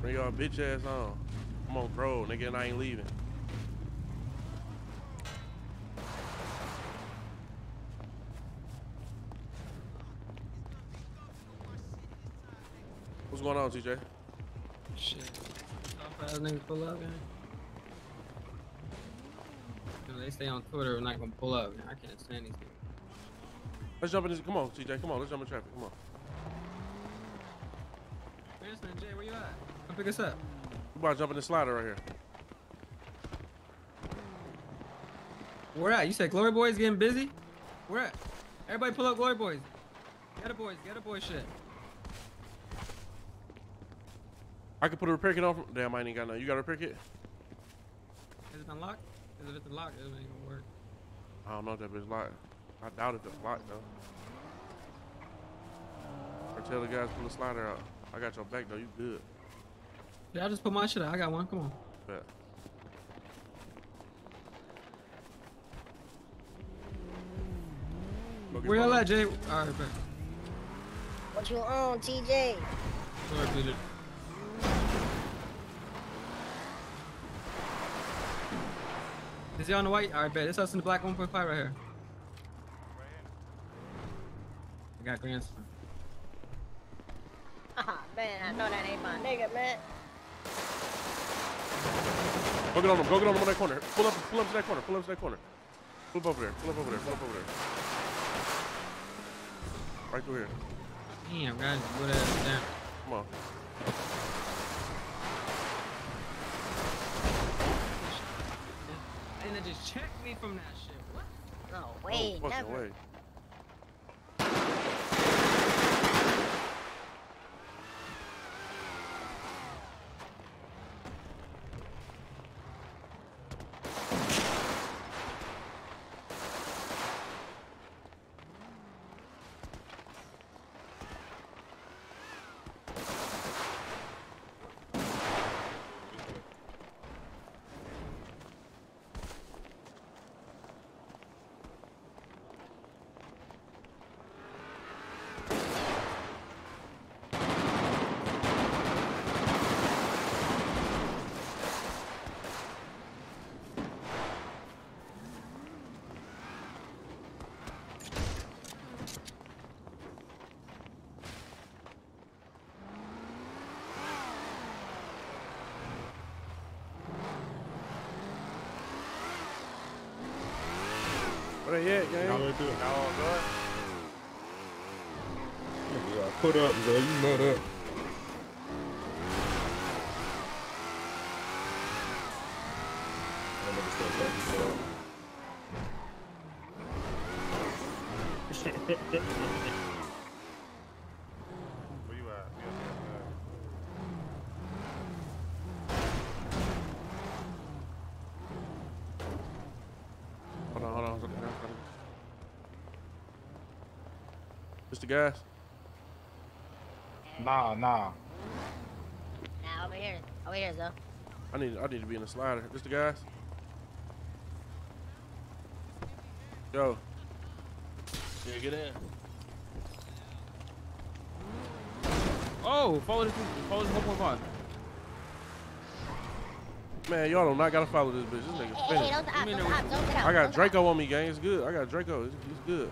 Bring y'all bitch ass on. I'm on Grove, nigga, and I ain't leaving. What's going on, T J? Shit. How fast niggas pull up, man? If they stay on Twitter, we're not gonna pull up, man. I can't stand these niggas. Let's jump in this. Come on, T J. Come on. Let's jump in traffic. Come on. Where's man, Jay? Where you at? Come pick us up. We about to jump in the slider right here. Where at? You said Glory Boys getting busy? Where at? Everybody pull up Glory Boys. Get a boys. Get a boy shit. I could put a repair kit on from... Damn, I ain't got none. You got a repair kit? Has it been locked? Is it locked? It ain't gonna work. I don't know if that bitch locked. I doubt it, that's locked though. Or tell the guys pull the slider out. I got your back though, you good. Yeah, I just put my shit out. I got one, come on. Yeah. Where y'all at, Jay? Alright, back. What you on, T J? Sorry, T J. Is he on the white? Alright, bet. This house in the black one point five right here. Got grants. Oh, man, I know that ain't my nigga, man. Go get on him, go get on him on that corner. Pull up, pull up to that corner, pull up to that corner. Pull up over there, pull up over there, pull up over there. Right through here. Damn, guys, go that ass down. Come on. And they just checked me from that shit. What? No way, oh, never. Way. Yeah, yeah. How do it do? How all good? Yeah, yeah, put up, bro. You know that. Guys? Nah, nah. Nah, over here. Over here, though. I need I need to be in the slider. Just the guys? Yo. Yeah, get in. Oh, follow this follow this one point one. Man, y'all don't not gotta follow this bitch. This nigga finished. Hey, hey, hey, don't, don't, don't, don't, don't, don't, I got Draco on me, gang. It's good. I got Draco. It's, it's good.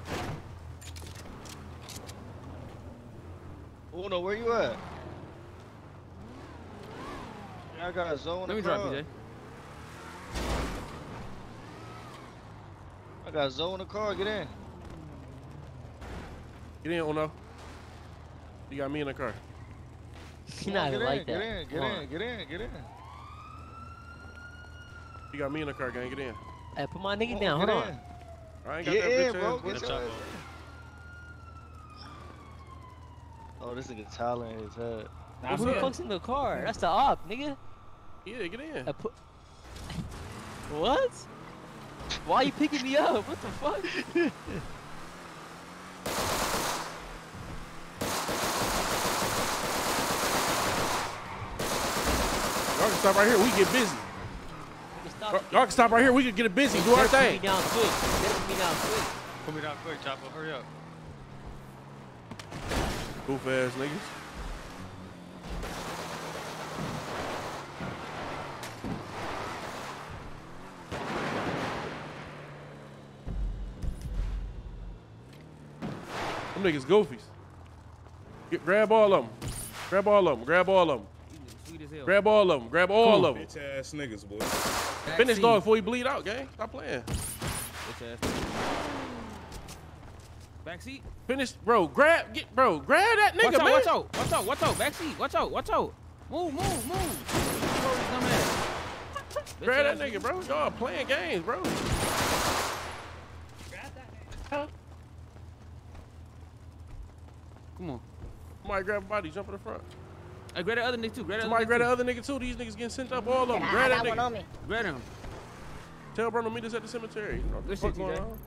Uno, where you at? I got a zone. Let me drop you, Jay. I got a zone in the car. Get in. Get in, Uno. You got me in the car. You're not even like that. Get in, get in, get in, get in. You got me in the car, gang. Get in. Hey, put my nigga down. Hold on. I ain't got that bitch ass. Oh, this nigga Tyler in his head. Nah, who the fuck's in the car? That's the op, nigga. Yeah, get in. What? Why you picking me up? What the fuck? Y'all can stop right here. We can get busy. Y'all can stop right here. We can get busy. Do our thing. Put me down quick. Put me down quick. Put me down quick, Chopper. Hurry up. Goof ass niggas. Them niggas goofies. Get, grab all of them. Grab all of them. Grab all of them. Grab all of them. Grab all cool. of them. Bitch ass niggas, boy. Back Finish dog before you bleed out, gang. Stop playing. Bitch ass. Backseat. Finish, bro. Grab, get, bro. Grab that nigga, watch out, man. Watch out, watch out, watch out. Backseat. Watch out, watch out. Move, move, move. Grab that nigga, bro. Y'all playing games, bro. Grab that nigga. Come on. Somebody grab a body. Jump in the front. I grab the other nigga too. Grab Somebody grab the other nigga too. These niggas getting sent up all over. Grab that nigga. On me. Grab him. Tell Bruno meet us at the cemetery. This shit going on.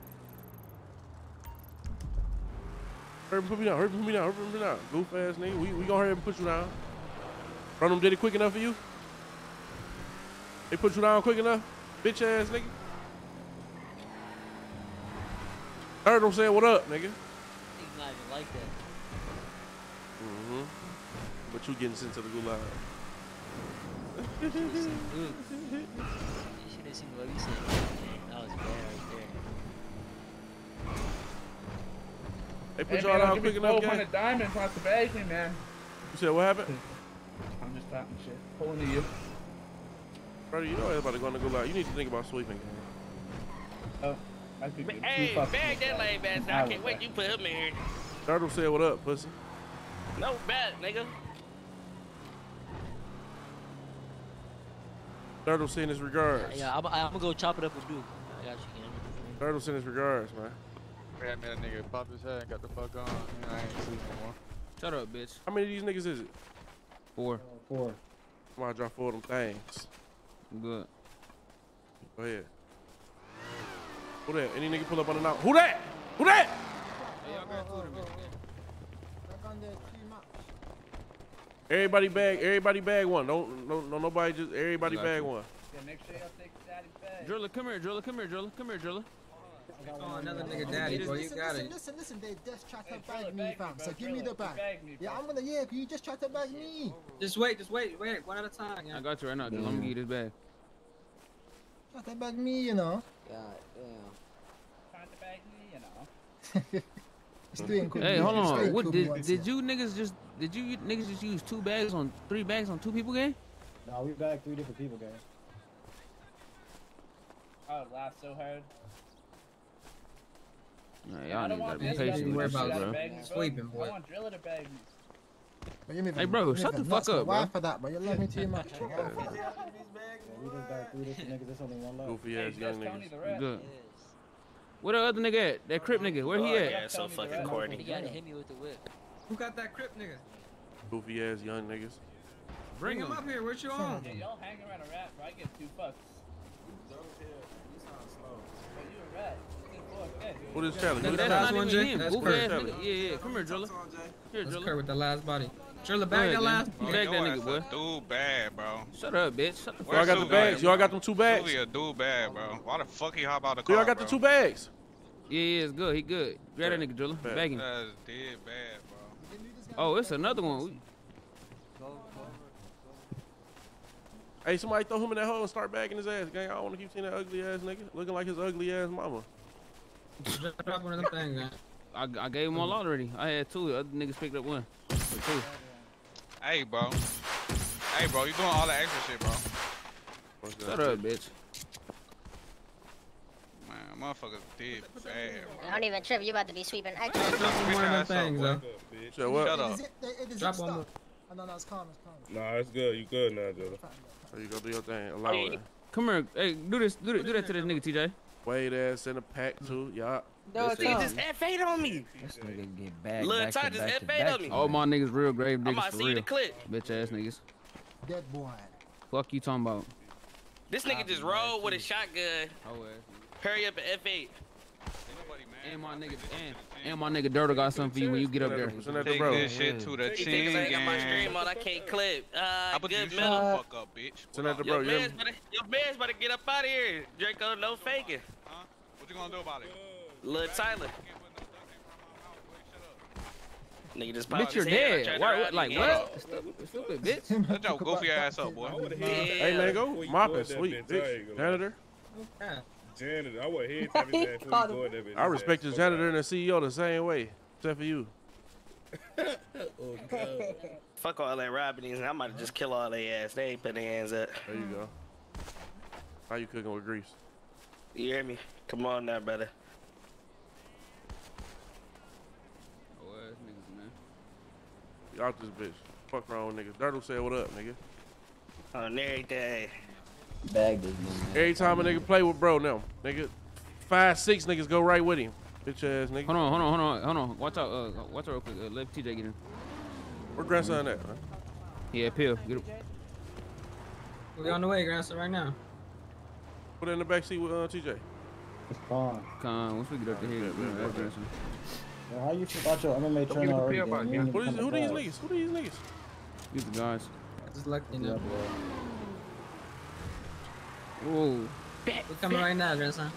Hurry and put me down. Hurry and put me down. Hurry and put me down. Goof ass nigga. We we gonna hurry and put you down. Bruno did it quick enough for you. They put you down quick enough, bitch ass nigga. I heard him saying what up, nigga. He's not even like that. Mm-hmm. But you getting sent to the gulag. You should have seen what he said. That was bad right there. They put y'all out quick enough, guys. twelve hundred diamonds off the bag, man. You said what happened? I'm just talking shit. Pulling to you. Brother, you know everybody going to gulag. You need to think about sweeping. Oh, I think it's hey, bag that lame ass. I, I can't wait. Back. You put him in here. Dardo said what up, pussy. No bet, nigga. Turtle's in his regards. Yeah, yeah I'm, I'm gonna go chop it up with Duke. I got you, Ken. Turtle's in his regards, man. Yeah, man, that nigga popped his head and got the fuck on. Man, I ain't sleeping no more. Shut up, bitch. How many of these niggas is it? Four. Oh, four. Come on, drop four of them things. Good. Go ahead. Who that? Any nigga pull up on the knock? Who that? Who that? Hey, y'all got food in me. Everybody bag, everybody bag one. Don't, don't, don't nobody just, everybody exactly. bag one. Yeah, make sure y'all take daddy's bag. Driller, come here, Driller, come here, Driller, come here, Driller. Oh, another nigga daddy, boy, you got it. Listen, listen, they just tried to bag me, fam, so give me the bag. Yeah, I'm gonna, yeah, you just tried to bag me. Just wait, just wait, wait, one at a time. Yeah. I got you right now, Driller, I'm gonna get this bag. Tried to bag me, you know. God damn. Tried to bag me, you know. Hey, hold on. What did did you niggas just did you niggas just use two bags on three bags on two people game? Nah, we bagged three different people game. I would laugh so hard. Nah, y'all niggas gotta be patient with this shit, bro. Sleeping, boy. I want Driller to bag me. Hey, bro, shut the fuck up, bro. Why for that, bro? You love me too much. We just bagged three different niggas. There's only one left. Goofy ass young niggas. Good. Where the other nigga at? That Crip nigga. Where he at? Yeah, so fucking corny. He gotta hit me with the whip. Who got that Crip nigga? Goofy ass young niggas. Bring him up here. Where's your on? Yeah, y'all hang around a rat, bro. I get two bucks. You sound slow. But you a rat. What is Charlie? That's, that's not even him. That's Curry. Yeah, yeah. Come here, Driller. Here, Driller. That's Curry with the last body. Driller, bag that last. Bag that nigga, boy. Dude bad, bro. Shut up, bitch. Shut the fuck up. Y'all got the bags. Y'all got them two bags. Really a dude bad, bro. Why the fuck he hop out the car, y'all got the two bags. Yeah, yeah, it's good. He good. Grab that nigga, Driller. Bag him. That's dead bad, bro. Oh, it's another one. Hey, somebody throw him in that hole and start bagging his ass, gang. I don't want to keep seeing that ugly ass nigga looking like his ugly ass mama. I, I gave him all out already. I had two. Other niggas picked up one. Two. Hey, bro. Hey, bro. You doing all that extra shit, bro. Shut up, bitch. Man, motherfuckers deep. I don't even trip. You about to be sweeping extra. Drop one of them things, though. Shut up. Shut up. It, it, it, Drop one more. Oh, no, no, it's calm. It's calm. Nah, it's good. You good now, dude. You go do your thing. Allow it. Come here. Hey, do this. Do, do that to this nigga, T J. Wade ass in the pack too, y'all. No, he just F eight on me. This nigga get back. Look, Ty just F eight on me. All my niggas real grave niggas. I might see the clip. Bitch ass niggas. That boy. Fuck you talking about. This nigga just rolled with a shotgun. Hurry up at F eight. And my nigga, and, and my nigga Dirtle got something for you when you get up there. Take this shit to the chin. I got my stream on, I can't clip. Uh, good middle. Fuck up, bitch. Your man's about to get up out of here. Draco, no faking. Huh? What you gonna do about it? Lil Tyler. Nigga just bitch, you're dead. What, like, what? Stupid bitch. Let your goofy ass up, boy. Hey, Lego, mop it, sweet bitch. Janitor. Janitor. I would hit every day. I respect the janitor and the C E O the same way, except for you. Oh, God. Fuck all that robberies. I might just kill all their ass. They ain't put their hands up. There you go. How you cooking with grease? You hear me? Come on now, brother. Oh, ass niggas, man. You out this bitch. Fuck wrong, nigga. Dirtle said, what up, nigga? Oh, there ain't that. Bag this nigga. Every time a nigga play with bro now, nigga, five, six niggas go right with him. Bitch ass nigga. Hold on, hold on, hold on, hold on. Watch out, uh, watch out real quick. Uh, let T J get in. Where Grasso on that? Huh? Yeah, Pill. Get him. We're on the way, Grasso, right now. Put it in the backseat with uh, T J. It's fine. Con, once we get up to here, we're gonna go Grasso. How you forgot your M M A trainer already? Who these niggas? Who these niggas? These the guys. I just lucked in there. Whoa. We're coming right now, Grasso.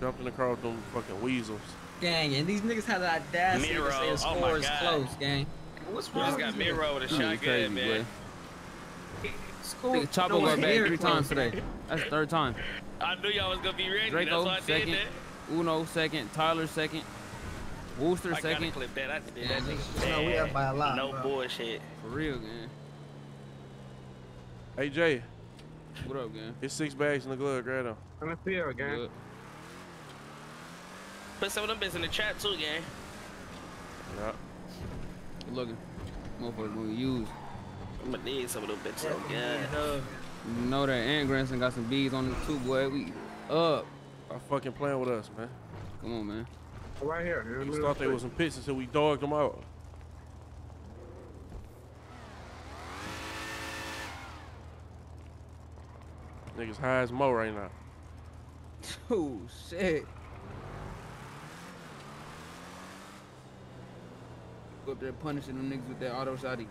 Jumped in the car with them fucking weasels. Gang, and these niggas had that dash to say the score is close, gang. What's wrong? Just got Miro with a shotgun, man. Nigga, Chopper got back three times today. That's the third time. I knew y'all was gonna be ready. Draco, that's why I did that. Uno second, Tyler second, Wooster second. I gotta clip that. I did that nigga. We up by a lot. No bullshit. For real, gang. Hey Jay, what up, gang? It's six bags in the glove, right now. I'm in the field, gang. Good. Put some of them bits in the trap too, gang. Yeah. Good looking. Motherfuckers gonna use. I'm gonna need some of them bits, yeah, gang. Uh, you know that and Granson got some bees on them too, boy. We up. Stop fucking playing with us, man. Come on, man. Right here. Dude. We thought they was some pits until we dogged them out. Niggas high as Mo right now. Oh shit. Go up there punishing them niggas with that auto shotty.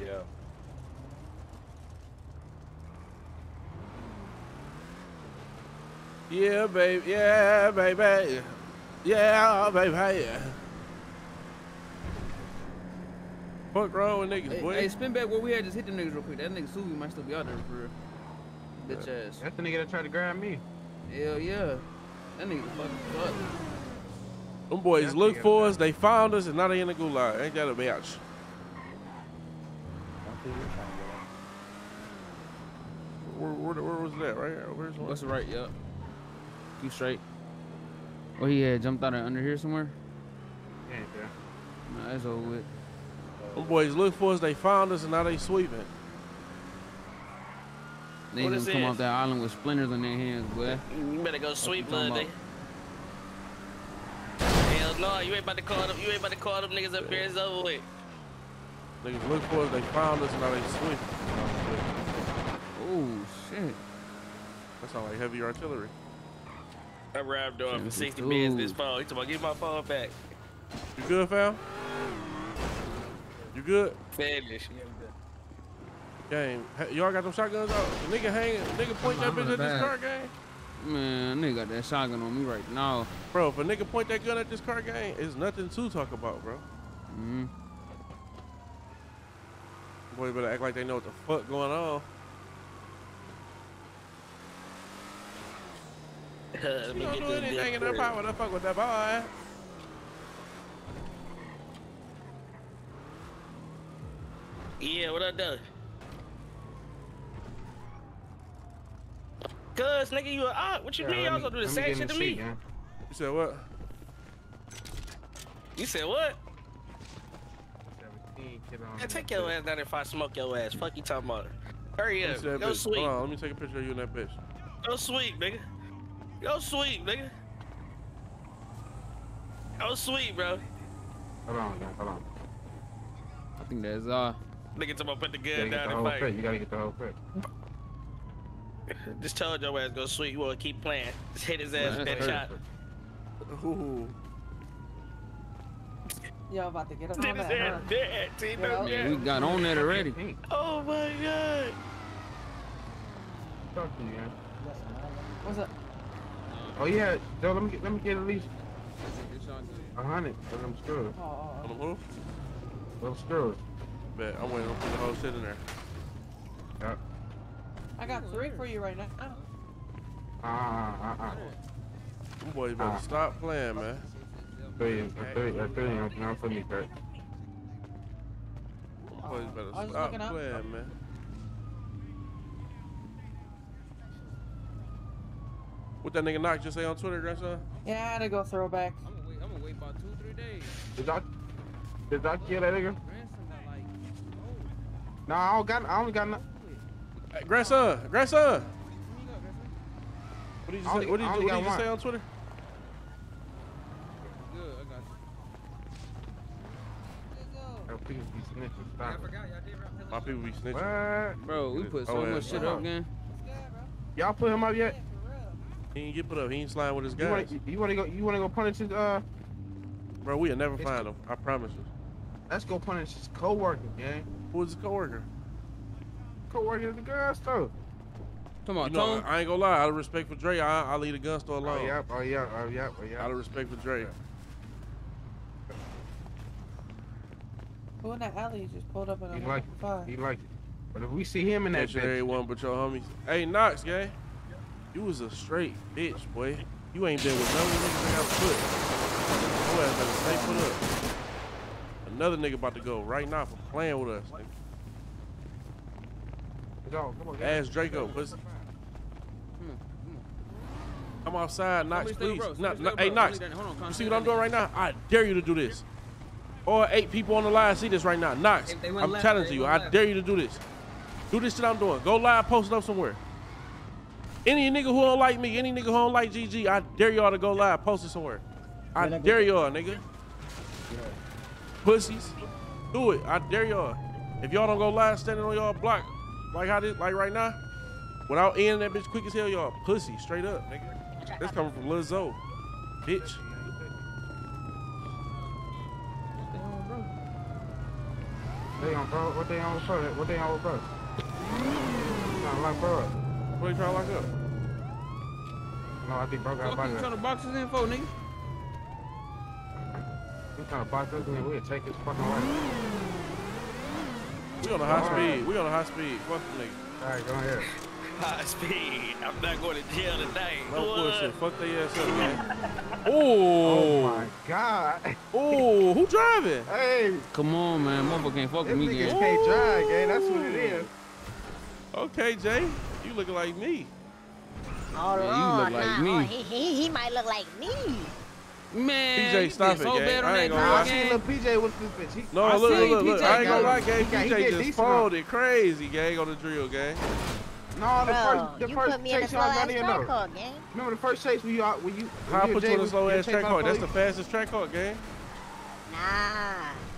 Yeah. Yeah, baby. Yeah, baby. Yeah, baby. Fuck wrong with niggas, hey, boy. Hey, spin back where we had. Just hit them niggas real quick. That nigga Suvi might still be out there for real. Yeah. Bitch ass. That's the nigga that tried to grab me. Hell yeah. That nigga fucking fuck. Them boys that look for us. They found us, and now they in the gulag. Ain't that a bitch? Where, where, where was that? Right here? Where's one? That's right, yeah. Keep straight. Oh, he had jumped out of under here somewhere? Yeah, yeah. Nah, that's over with. Them boys look for us, they found us, and now they sweeping. They just come off that island with splinters in their hands, boy. You better go sweep, blood. Hell no, you ain't about to call them. You ain't about to call them niggas up here. It's over with. Niggas look for us, they found us, and now they sweeping. Oh shit! That's all like heavy artillery. I robbed dog for sixty minutes this fall. He told me, "Give my phone back." You good, fam? You good? Finish. Game. Y'all got them shotguns out? Nigga hanging. Nigga point that bitch at this car, gang? Man, nigga got that shotgun on me right now. Bro, if a nigga point that gun at this car, gang, it's nothing to talk about, bro. Mm-hmm. Boy, better act like they know what the fuck going on. You don't do anything in that power when I fuck with that boy. Yeah, what I done? Cuz, nigga, you a op. What you yeah, mean y'all me, gonna do the same shit to me? Man. You said what? You said what? Yeah, take your ass down there if I smoke your ass. Fuck you talking about. Hurry up. Go bitch. Sweep. Hold on, let me take a picture of you and that bitch. Go sweep, nigga. Go sweep, nigga. Go sweep, bro. Hold on, man. Hold on. I think that's uh. Nigga, talking about put the gun down and fight. You gotta get the whole crib. Just told your ass go sweep. You wanna keep playing? Just hit his ass with that shot. Ooh. Y'all about to get up on that, huh? Dead. You know, yeah, we got on that already. Oh my god. Talk to you, man. What's up? Oh yeah, yo, let me get, let me get at least a hundred for them screws. On the roof? Them screws. Bet I went and put the whole shit in there. Yep. I got three for you right now. Ah, ah, ah. You boys better uh, stop playing, man. Three, three, three, not for me, Kurt. You boys better stop playing, up. Man. What that nigga Knock just say on Twitter, Grasso? Yeah, I had to go throwback. I'm gonna wait, I'm gonna wait about two, three days. Did I, did I kill that nigga? No, I don't got, I only got nothing. Hey, Grasso, Grasso! What did you say? What did you, what did you say on Twitter? Good, I got you. Yo, people be snitching. Stop. My people be snitching. What? Bro, we put so oh, much yeah. shit up, man. Y'all put him up yet? He ain't get put up. He ain't sliding with his guys. You, you wanna go? You wanna go punish his? Uh. Bro, we'll never find him. I promise you. Let's go punish his coworker, gang. Who's his coworker? Coworker at the gun store. Come on, you know, Tone. I ain't gonna lie. Out of respect for Dre, I I leave the gun store alone. Oh yeah, oh yeah, oh yeah, oh yeah. Out of respect for Dre. Who in that alley just pulled up and he liked it. Five. He liked it. But if we see him in that bitch, there ain't one but your homies. Hey, Knox, gang. You was a straight bitch, boy. You ain't been with no niggas that got put. Your ass better stay put up. Another nigga about to go right now for playing with us. Yo, come on, ass Draco, pussy. Come outside, Knox, please. Bro, no, no, hey, Knox, you see what I'm doing right now? I dare you to do this. All eight people on the live see this right now. Knox, I'm challenging you. I dare you to do this. Do this shit I'm doing. Go live, post it up somewhere. Any nigga who don't like me, any nigga who don't like G G, I dare y'all to go live, post it somewhere. I dare y'all, nigga. Pussies, do it. I dare y'all. If y'all don't go live, standing on y'all block, like how this, like right now, without ending that bitch quick as hell, y'all pussy, straight up, nigga. That's coming from Lizzo, bitch. They on bro. What they on bro? What they on bro? Not bro. What are you trying to lock up? No, I think bro got body. You trying to box his info, nigga? We trying to box us in. We'll take his fucking life. We on a high right. speed. We on a high speed. Fuck the nigga. All right, go ahead. High speed. I'm not going to jail tonight. No bullshit. Fuck their ass up, man. Oh. Oh my god. Oh, who driving? Hey. Come on, man. Motherfucker can't fuck with me, gang. Niggas can't drive, gang. That's what it is. Okay, Jay. You looking like me. Oh, yeah, you look like nah. me. Oh, he, he, he might look like me. Man, P J, stop it, so gang. I ain't gonna lie. I seen little P J with this bitch. He, no, I look, look, look, look. I ain't gonna lie, gang. P J just folded crazy, gang, on the drill, gang. No, the Bro, first, the you first chase y'all got in though. Remember the first chase when you, when you, when How you I put you on a slow ass track card. That's the fastest track card, gang. Nah,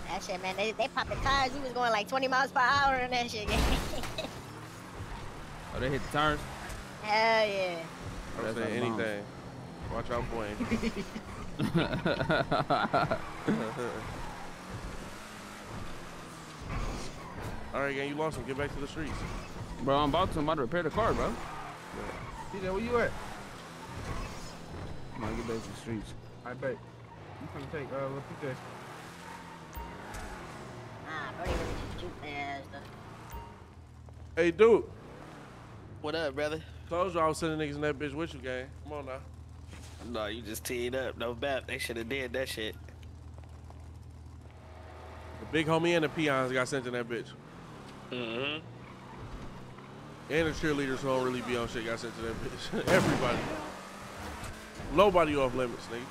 that shit, man. They, they popped the tires. You was going like twenty miles per hour and that shit, gang. Oh, they hit the tires? Hell yeah. I'm saying anything. Watch out, boy. All right, gang, you lost him. Get back to the streets. Bro, I'm about to, I'm about to repair the car, bro. Yeah. P J, where you at? Come on, get back to the streets. I bet. You can take uh, little P J. Nah, bro, you just shoot their ass, though. Hey, dude. What up, brother? Told you I was sending niggas in that bitch with you, gang. Come on now. No, you just teed up. No bap. They should have did that shit. The big homie and the peons got sent in that bitch. Mm-hmm. And the cheerleaders who don't really be on shit got sent to that bitch. Everybody. Nobody off limits, nigga.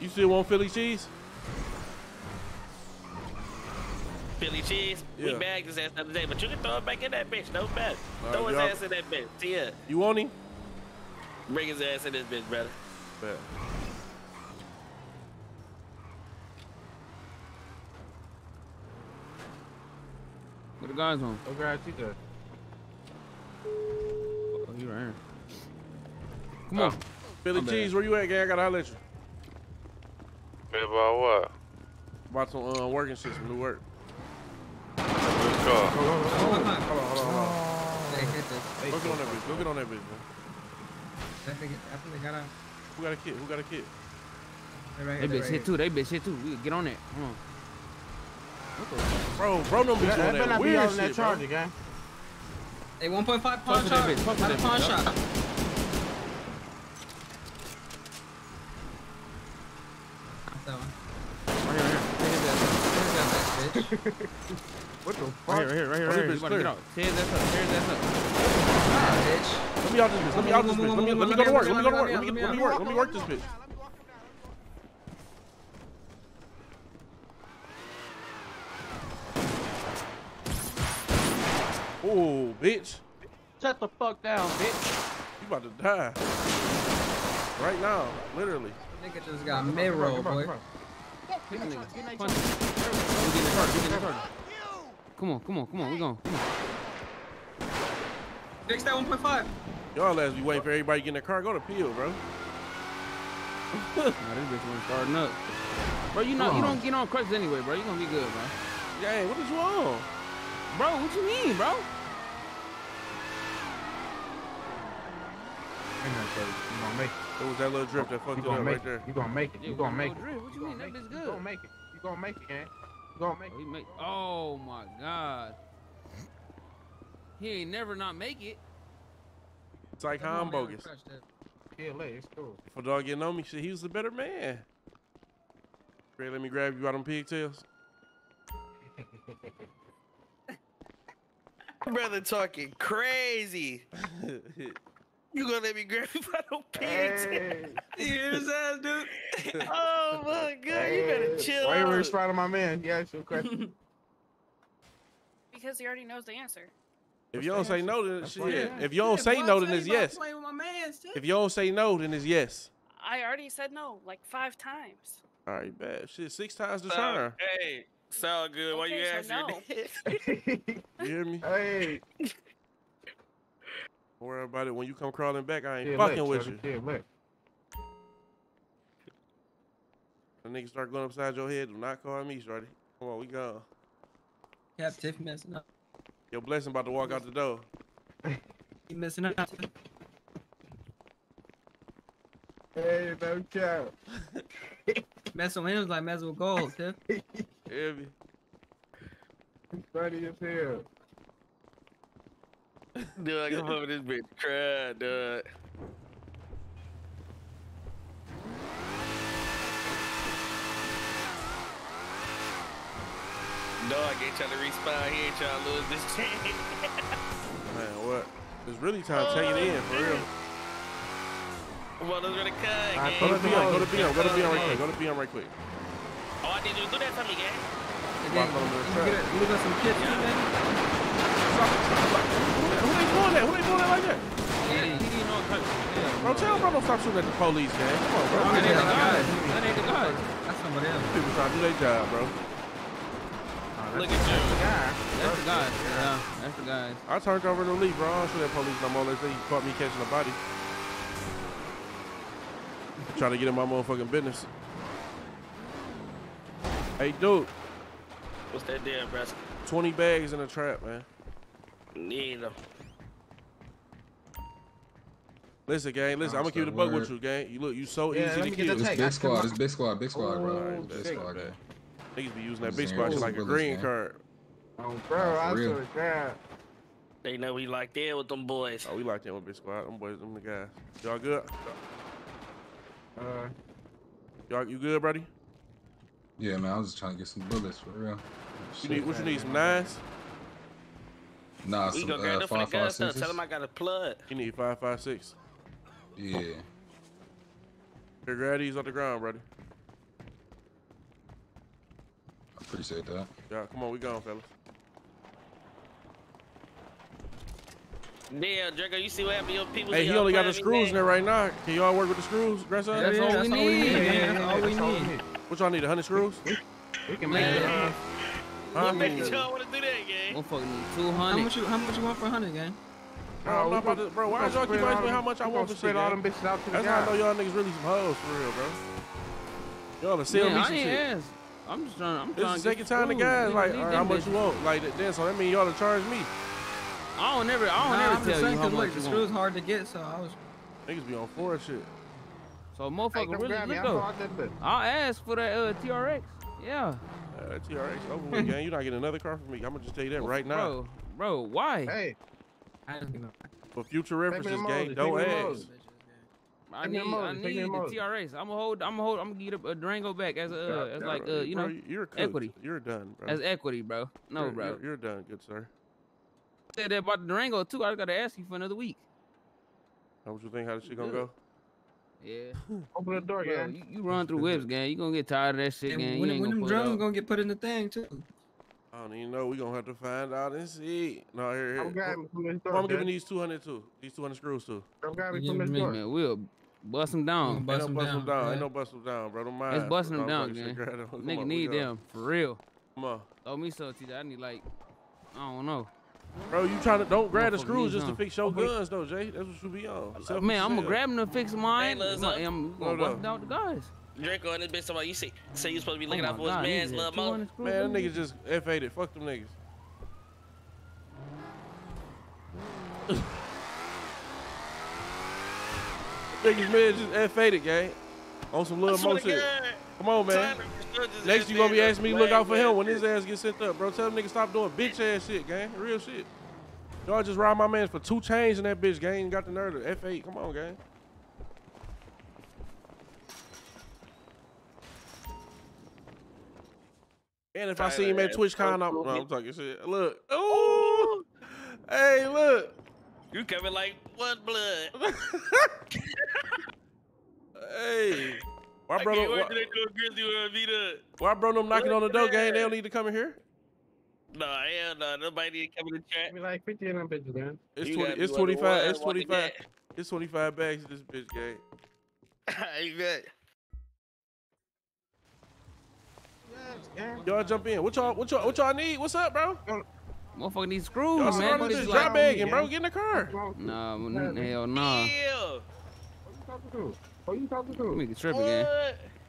You still want Philly cheese? Philly cheese. Yeah. We bagged his ass the other day, but you can throw it back in that bitch. No matter. All throw right, his ass in that bitch. Yeah. You want him? Bring his ass in this bitch, brother. Yeah. What the guys on? Go grab T J. Oh, he right here. Come oh. on. Philly I'm cheese, bad. Where you at, gang? I gotta holler at you. About what? About some uh, working shit, some new work. Let's go. Hold on, hold on, hold on. Hold on. They hit this. Look it on that bitch. Look it on that bitch, man. I think they got out. Who got a kid? Who got a kid? Right they bitch right hit too. They bitch hit too. We get on that. Come on. Bro, bro, don't be doing that, that weird on shit, that charger, gang. Hey, one point five pound charge. Not a pawn shot. That one. Right here, right here. Here's that, here's that, bitch. What the fuck? Right here, right here, right here. Here's that, here's that, bitch. Let me out this bitch. Let me out this bitch. Let me, let me go to work. Let me go to work. Let me, let me work. Let me work this bitch. Oh, bitch. Shut the fuck down, bitch. You about to die. Right now, literally. Nigga just got mid-roll, boy. Come on, come on, come on, we going. Fix that one point five. Y'all ass be waiting for everybody to get in the car. Go to Peel, bro. Nah, this bitch was starting up. Bro, you know, you don't get on crutches anyway, bro. You gonna be good, bro. Hey, what is wrong? Bro, what you mean, bro? You gonna make it. It was that little drip that fucked you up right there. You gonna make it. You gonna make it. What you mean? That bitch good. You gonna make it. You gonna make it, man. You gonna make it. Oh my God. He ain't never not make it. It's like how I'm bogus. P L A, it's cool. For dog getting on me, shit, he was the better man. Great, let me grab you out on pigtails. Brother talking crazy. You gonna let me grab you by no pants? Hey. You hear his ass, dude? Oh my God, hey. You better chill. Why out. You responding my man? Yeah, it's your question. Because he already knows the answer. If you don't say no, then it's yeah. If you don't yeah, say no, then it's yes. If you don't say no, then it's yes. I already said no like five times. All right, bad shit. Six times the so, charm. Hey, sound good. Okay, why you asking? So no. You hear me? Hey. Don't worry about it. When you come crawling back, I ain't yeah, fucking look, with so you. Yeah, the niggas start going upside your head. Do not call me, shorty. Come on, we gone. Yeah, Tiff messing up. Yo, Blessing about to walk out the door. He messing up. Hey, no child. Messing with him is like messing with gold, Tiff. Hear me? Funny as hell. Dude, I come over this bitch cry, dude. Dog ain't trying to respawn. He ain't trying to lose this chain. Man, what? It's really time to take it in, for real. Well, those are the kind. Go to B M, go to B M, go to B M right quick. Go to B M right quick. Oh, I need you to do that for me, gang. You got some kids, man. Who they doing that like that? Yeah, he didn't know it. Yeah. Bro, tell bro don't stop shooting at the police, man. Come on, bro. That ain't the guys. That ain't the guys. That's somebody else. People trying to do their job, bro. Oh, look at you. That's the guy. That's the guy. Yeah, that's the guy. I turned over to Lee, bro. I don't shoot at police no more. Let's say you caught me catching a body. Trying to get in my motherfucking business. Hey, dude. What's that damn bro? twenty bags in a trap, man. Need them. Listen, gang. Listen, I'm gonna keep the buck with you, gang. You look, you so yeah, easy to kill. It's big squad. It's big squad. Big squad, bro. Oh, right, big squad, man. Niggas be using that big squad like a green man. Card. Oh, bro, I should have grabbed. They know we like that with them boys. Oh, we like that with big squad. Them boys, them the guys. Y'all good? Uh, y'all, you good, buddy? Yeah, man. I was just trying to get some bullets for real. You need, what you need? Some nines. Nah, we some uh, five five six. Tell him I got a plug. You need five five six. Yeah. Grab these on the ground, brother. Appreciate that. Yeah, come on, we gone, fellas. Damn, Draco, you see what happened to your people? Hey, he only got the screws in there right now. Can y'all work with the screws, Grasso? That's, that's, all, we that's all we need, man. That's all we that's need. need. What y'all need, one hundred screws? We can make it. Huh? What made y'all want to do that, gang? We'll fucking need two hundred. How much, you, how much you want for one hundred, gang? Bro, I'm not about to, bro, why y'all keep asking me how much I want to shit, all them bitches out to the That's guy. How I know y'all niggas really some hoes, for real, bro. Y'all are selling me some shit. I'm just trying, I'm trying to get the second time the guy's like, all right, how much you want? Like, then, so that mean y'all to charge me. I don't ever, I don't nah, ever I'm tell saying, you how much the screw's hard to get, so I was. Niggas be on floor and shit. So motherfucker, really look me, though. I'll ask for that uh, T R X. Yeah. Uh, that T R X over with, gang. You're not getting another car from me. I'm gonna just tell you that right now. Bro, bro, why? Hey. I don't know. For future references, gang, don't ask. I need, I need the T R X. I'm gonna hold, I'm gonna hold, I'm gonna get a, a Durango back as a, uh, as like, uh, you know, you're equity. You're done, bro. As equity, bro. No, bro. You're done, good sir. Said that about the Durango too. I gotta ask you for another week. How would you think how the shit gonna go? Yeah. Open the door, gang. You, you run through whips, gang. You gonna get tired of that shit, and gang. When, you when them drums gonna get put in the thing too? I don't even know. We gonna have to find out and see. No, here, here. I'm, grabbing from this door, I'm giving these two hundred too. These two hundred screws too. I'm grabbing from this door. Man, we'll bust them down. Bust Ain't no bust them down. down. Ain't no bust them down, bro. Don't mind. It's busting them down, gang. Nigga need them for real. Come on. Throw me so T J. I need like, I don't know. Bro, you trying to don't grab the screws just to fix your guns though, Jay. That's what you be on. Self Man, I'm gonna grab them to fix mine. Hey, my, I'm gonna no, bust no. out the guys. Draco and this bitch somebody you say say you supposed to be looking oh out for God, his man's love mode. Man, that nigga just F eight it. Fuck them niggas. Niggas man just F eight it, gang. On some little mo shit. Come on, man. Next, you gonna be asking me to look out for him when his ass gets sent up, bro. Tell them niggas stop doing bitch ass shit, gang. Real shit. Y'all just robbed my man for two chains in that bitch, gang. Got the nerve to F eight. Come on, gang. And if I see him at TwitchCon, I'm, no, I'm talking shit. Look. Ooh. Hey, look. You coming like what blood? Hey. Why bro, them, why, why bro them knocking on the door, gang? They don't need to come in here? No, hell no. Nobody need to come in the chat. Be like fifty in them bitches, man. It's, twenty, it's twenty-five. One, it's twenty-five. It's twenty-five bags in this bitch, gang. I bet. Y'all jump in. What y'all what y'all, what y'all need? What's up, bro? Motherfucker needs screws, y'all man. Y'all just drop bagging, bro. Get in the car. No, hell no. Nah. Yeah. What you talking to? What are you talking to? Nigga tripping, gang.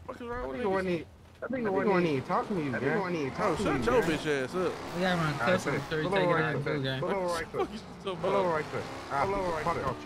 What's wrong with niggas? I think the one ain't talking to you, man. I think the one ain't talking to you, man. Shut your bitch ass up. We gotta run cuss on thirty seconds. Pull over right quick. Pull over right quick. Pull over right quick. Pull over right quick.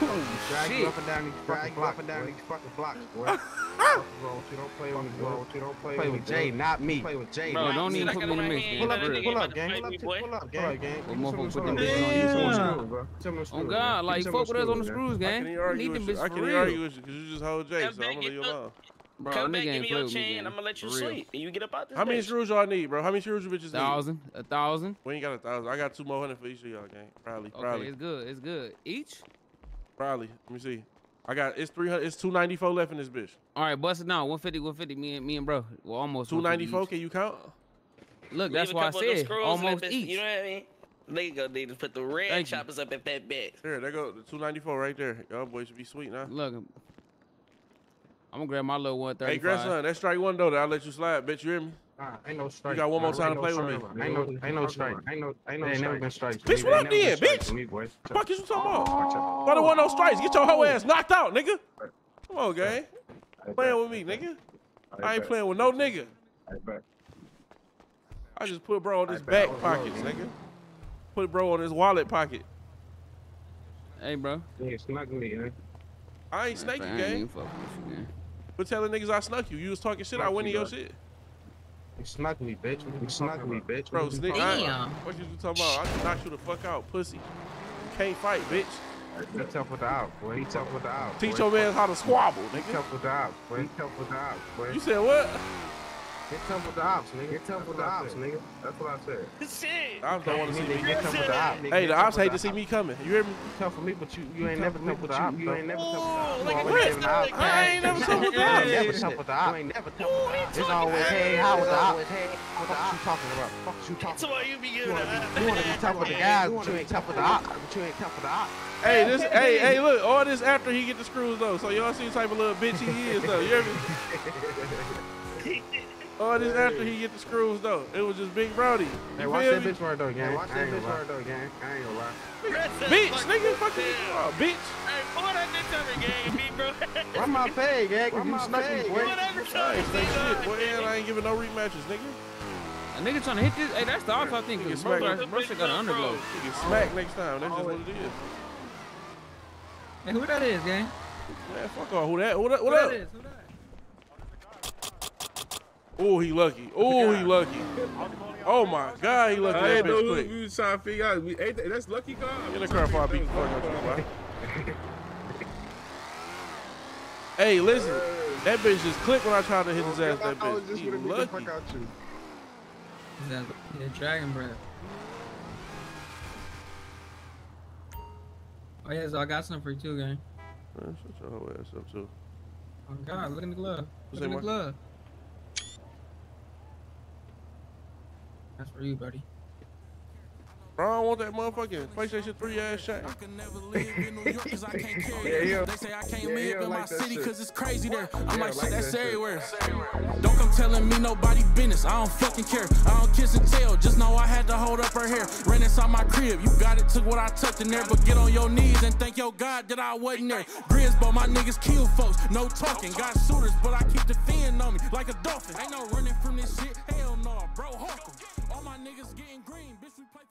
Oh, shit. Drag you up and down these fucking blocks, up and down these fucking blocks, boy. Don't play on the road. Don't play with Jay, not me. Play with Jay. Bro, don't even put me in the mix, gang. Pull up, pull up, gang. Pull up, gang. Motherfucker put them bitches on you. Oh God, like fuck with us on the screws, gang. You need them bitches for real. I can't argue with you because you just hold Jay, so I'm gonna leave you alone. Bro, come back, give me your chain. I'm gonna let you sleep. And you get up out this. How many screws y'all need, bro? How many screws you bitches need? Thousand, a thousand. We ain't got a thousand. I got two more hundred for each of y'all, gang. Probably, okay, probably. It's good. It's good. Each. Probably. Let me see. I got it's three hundred. It's two ninety four left in this bitch. All right, bust it down. One fifty. One fifty. Me and me and bro. Well, almost two ninety four. Can you count? Look, that's why I said almost each. You know what I mean? They go. They just put the red choppers up at that bitch. Here, there go the two ninety four right there. Y'all boys should be sweet now. Look. I'm gonna grab my little one thirty-five. Hey, grandson, that's strike one though. That I'll let you slide. Bitch, you hear me? Nah, ain't no strike. You got one more nah, time to play no with me. Ain't no, ain't no strike. Ain't no, ain't no. Ain't never been strikes. Bitch, what up then, bitch? Fuck is you talking about? Why there wasn't no strikes? Get your whole ass knocked out, nigga. Come on, gang. Playing with me, nigga. I ain't playing with no nigga. I just put bro on his back pocket, nigga. Put bro on his wallet pocket. Hey, bro. Yeah, snuck me, man. I ain't snaking, gang. But telling niggas I snuck you. You was talking shit. Snuck I went in your shit. You snuck me, bitch. You snuck me, bitch. Bro, snick. Damn. What you talking about? I can knock you the fuck out, pussy. Can't fight, bitch. Be tough with the out, boy. Be tough with the out. Teach your man how to squabble, nigga. Be tough with the out, boy. Be tough with the out, boy. You said what? Get tough with the ops, nigga. Get tough with the ops, nigga. That's what I said. Shit. I don't want to see me. Get tough with the ops. Hey, the ops hate to see me coming. You hear me? Tough for me, but you you ain't never tough with the ops. You ain't never tough with the ops. I ain't never tough with the ops. Never tough with the ops. Ain't never tough with the ops. It's always hey, how with the ops? What the fuck you talking about? Fuck you talking about? You be you want to be tough with the guys, but you ain't tough with the ops. But you ain't tough with the ops. Hey, this hey hey look, all this after he get the screws though. So y'all see the type of little bitch he is though. You hear me? Oh, this after he get the screws though. It was just big brody. Hey, watch that bitch right though, gang. Watch that bitch right though, gang. I ain't gonna lie. Bitch, nigga, fucking oh, bitch. Hey, pull that bitch over, gang, me, bro. Run my pay, gang. Run my pay, boy. Whatever, shit. Boy, and I ain't giving no rematches, nigga. A nigga trying to hit this. Hey, that's the off I think. Cause bro, bro, shit got an underblow. Get smacked next time. That's just what it is. Hey, who that is, gang? Man, fuck off. Who that? Who that? Who that is? Who that? Oh, he lucky. Oh, he lucky. Oh my God, he lucky. That bitch quick. We was trying to figure out. We, ain't that, that's lucky car. Get the car before I beat the fuck out you, boy. Hey, listen. That bitch just clicked when I tried to hit his ass. That bitch. He lucky. Yeah, Dragon Breath. Oh yeah, so I got something for you too, gang. Man, shut your whole ass up too. Oh God, look in the glove. Look in the glove. That's for you, buddy. Bro, I don't want that motherfucking PlayStation three ass shot. I can never live in New York because I can't carry it. They say I can't live in my city because it's crazy there. I'm like, shit, that's everywhere. Don't come telling me nobody business. I don't fucking care. I don't kiss and tell. Just know I had to hold up her hair. Ran inside my crib. You got it, took what I tucked in there. But get on your knees and thank your God that I wasn't there. Grisbo, my niggas kill folks. No talking. Got shooters, but I keep the fin on me like a dolphin. Ain't no running from this shit. Hell no, bro. Hawk 'em. All my niggas getting green. Bitch, we play.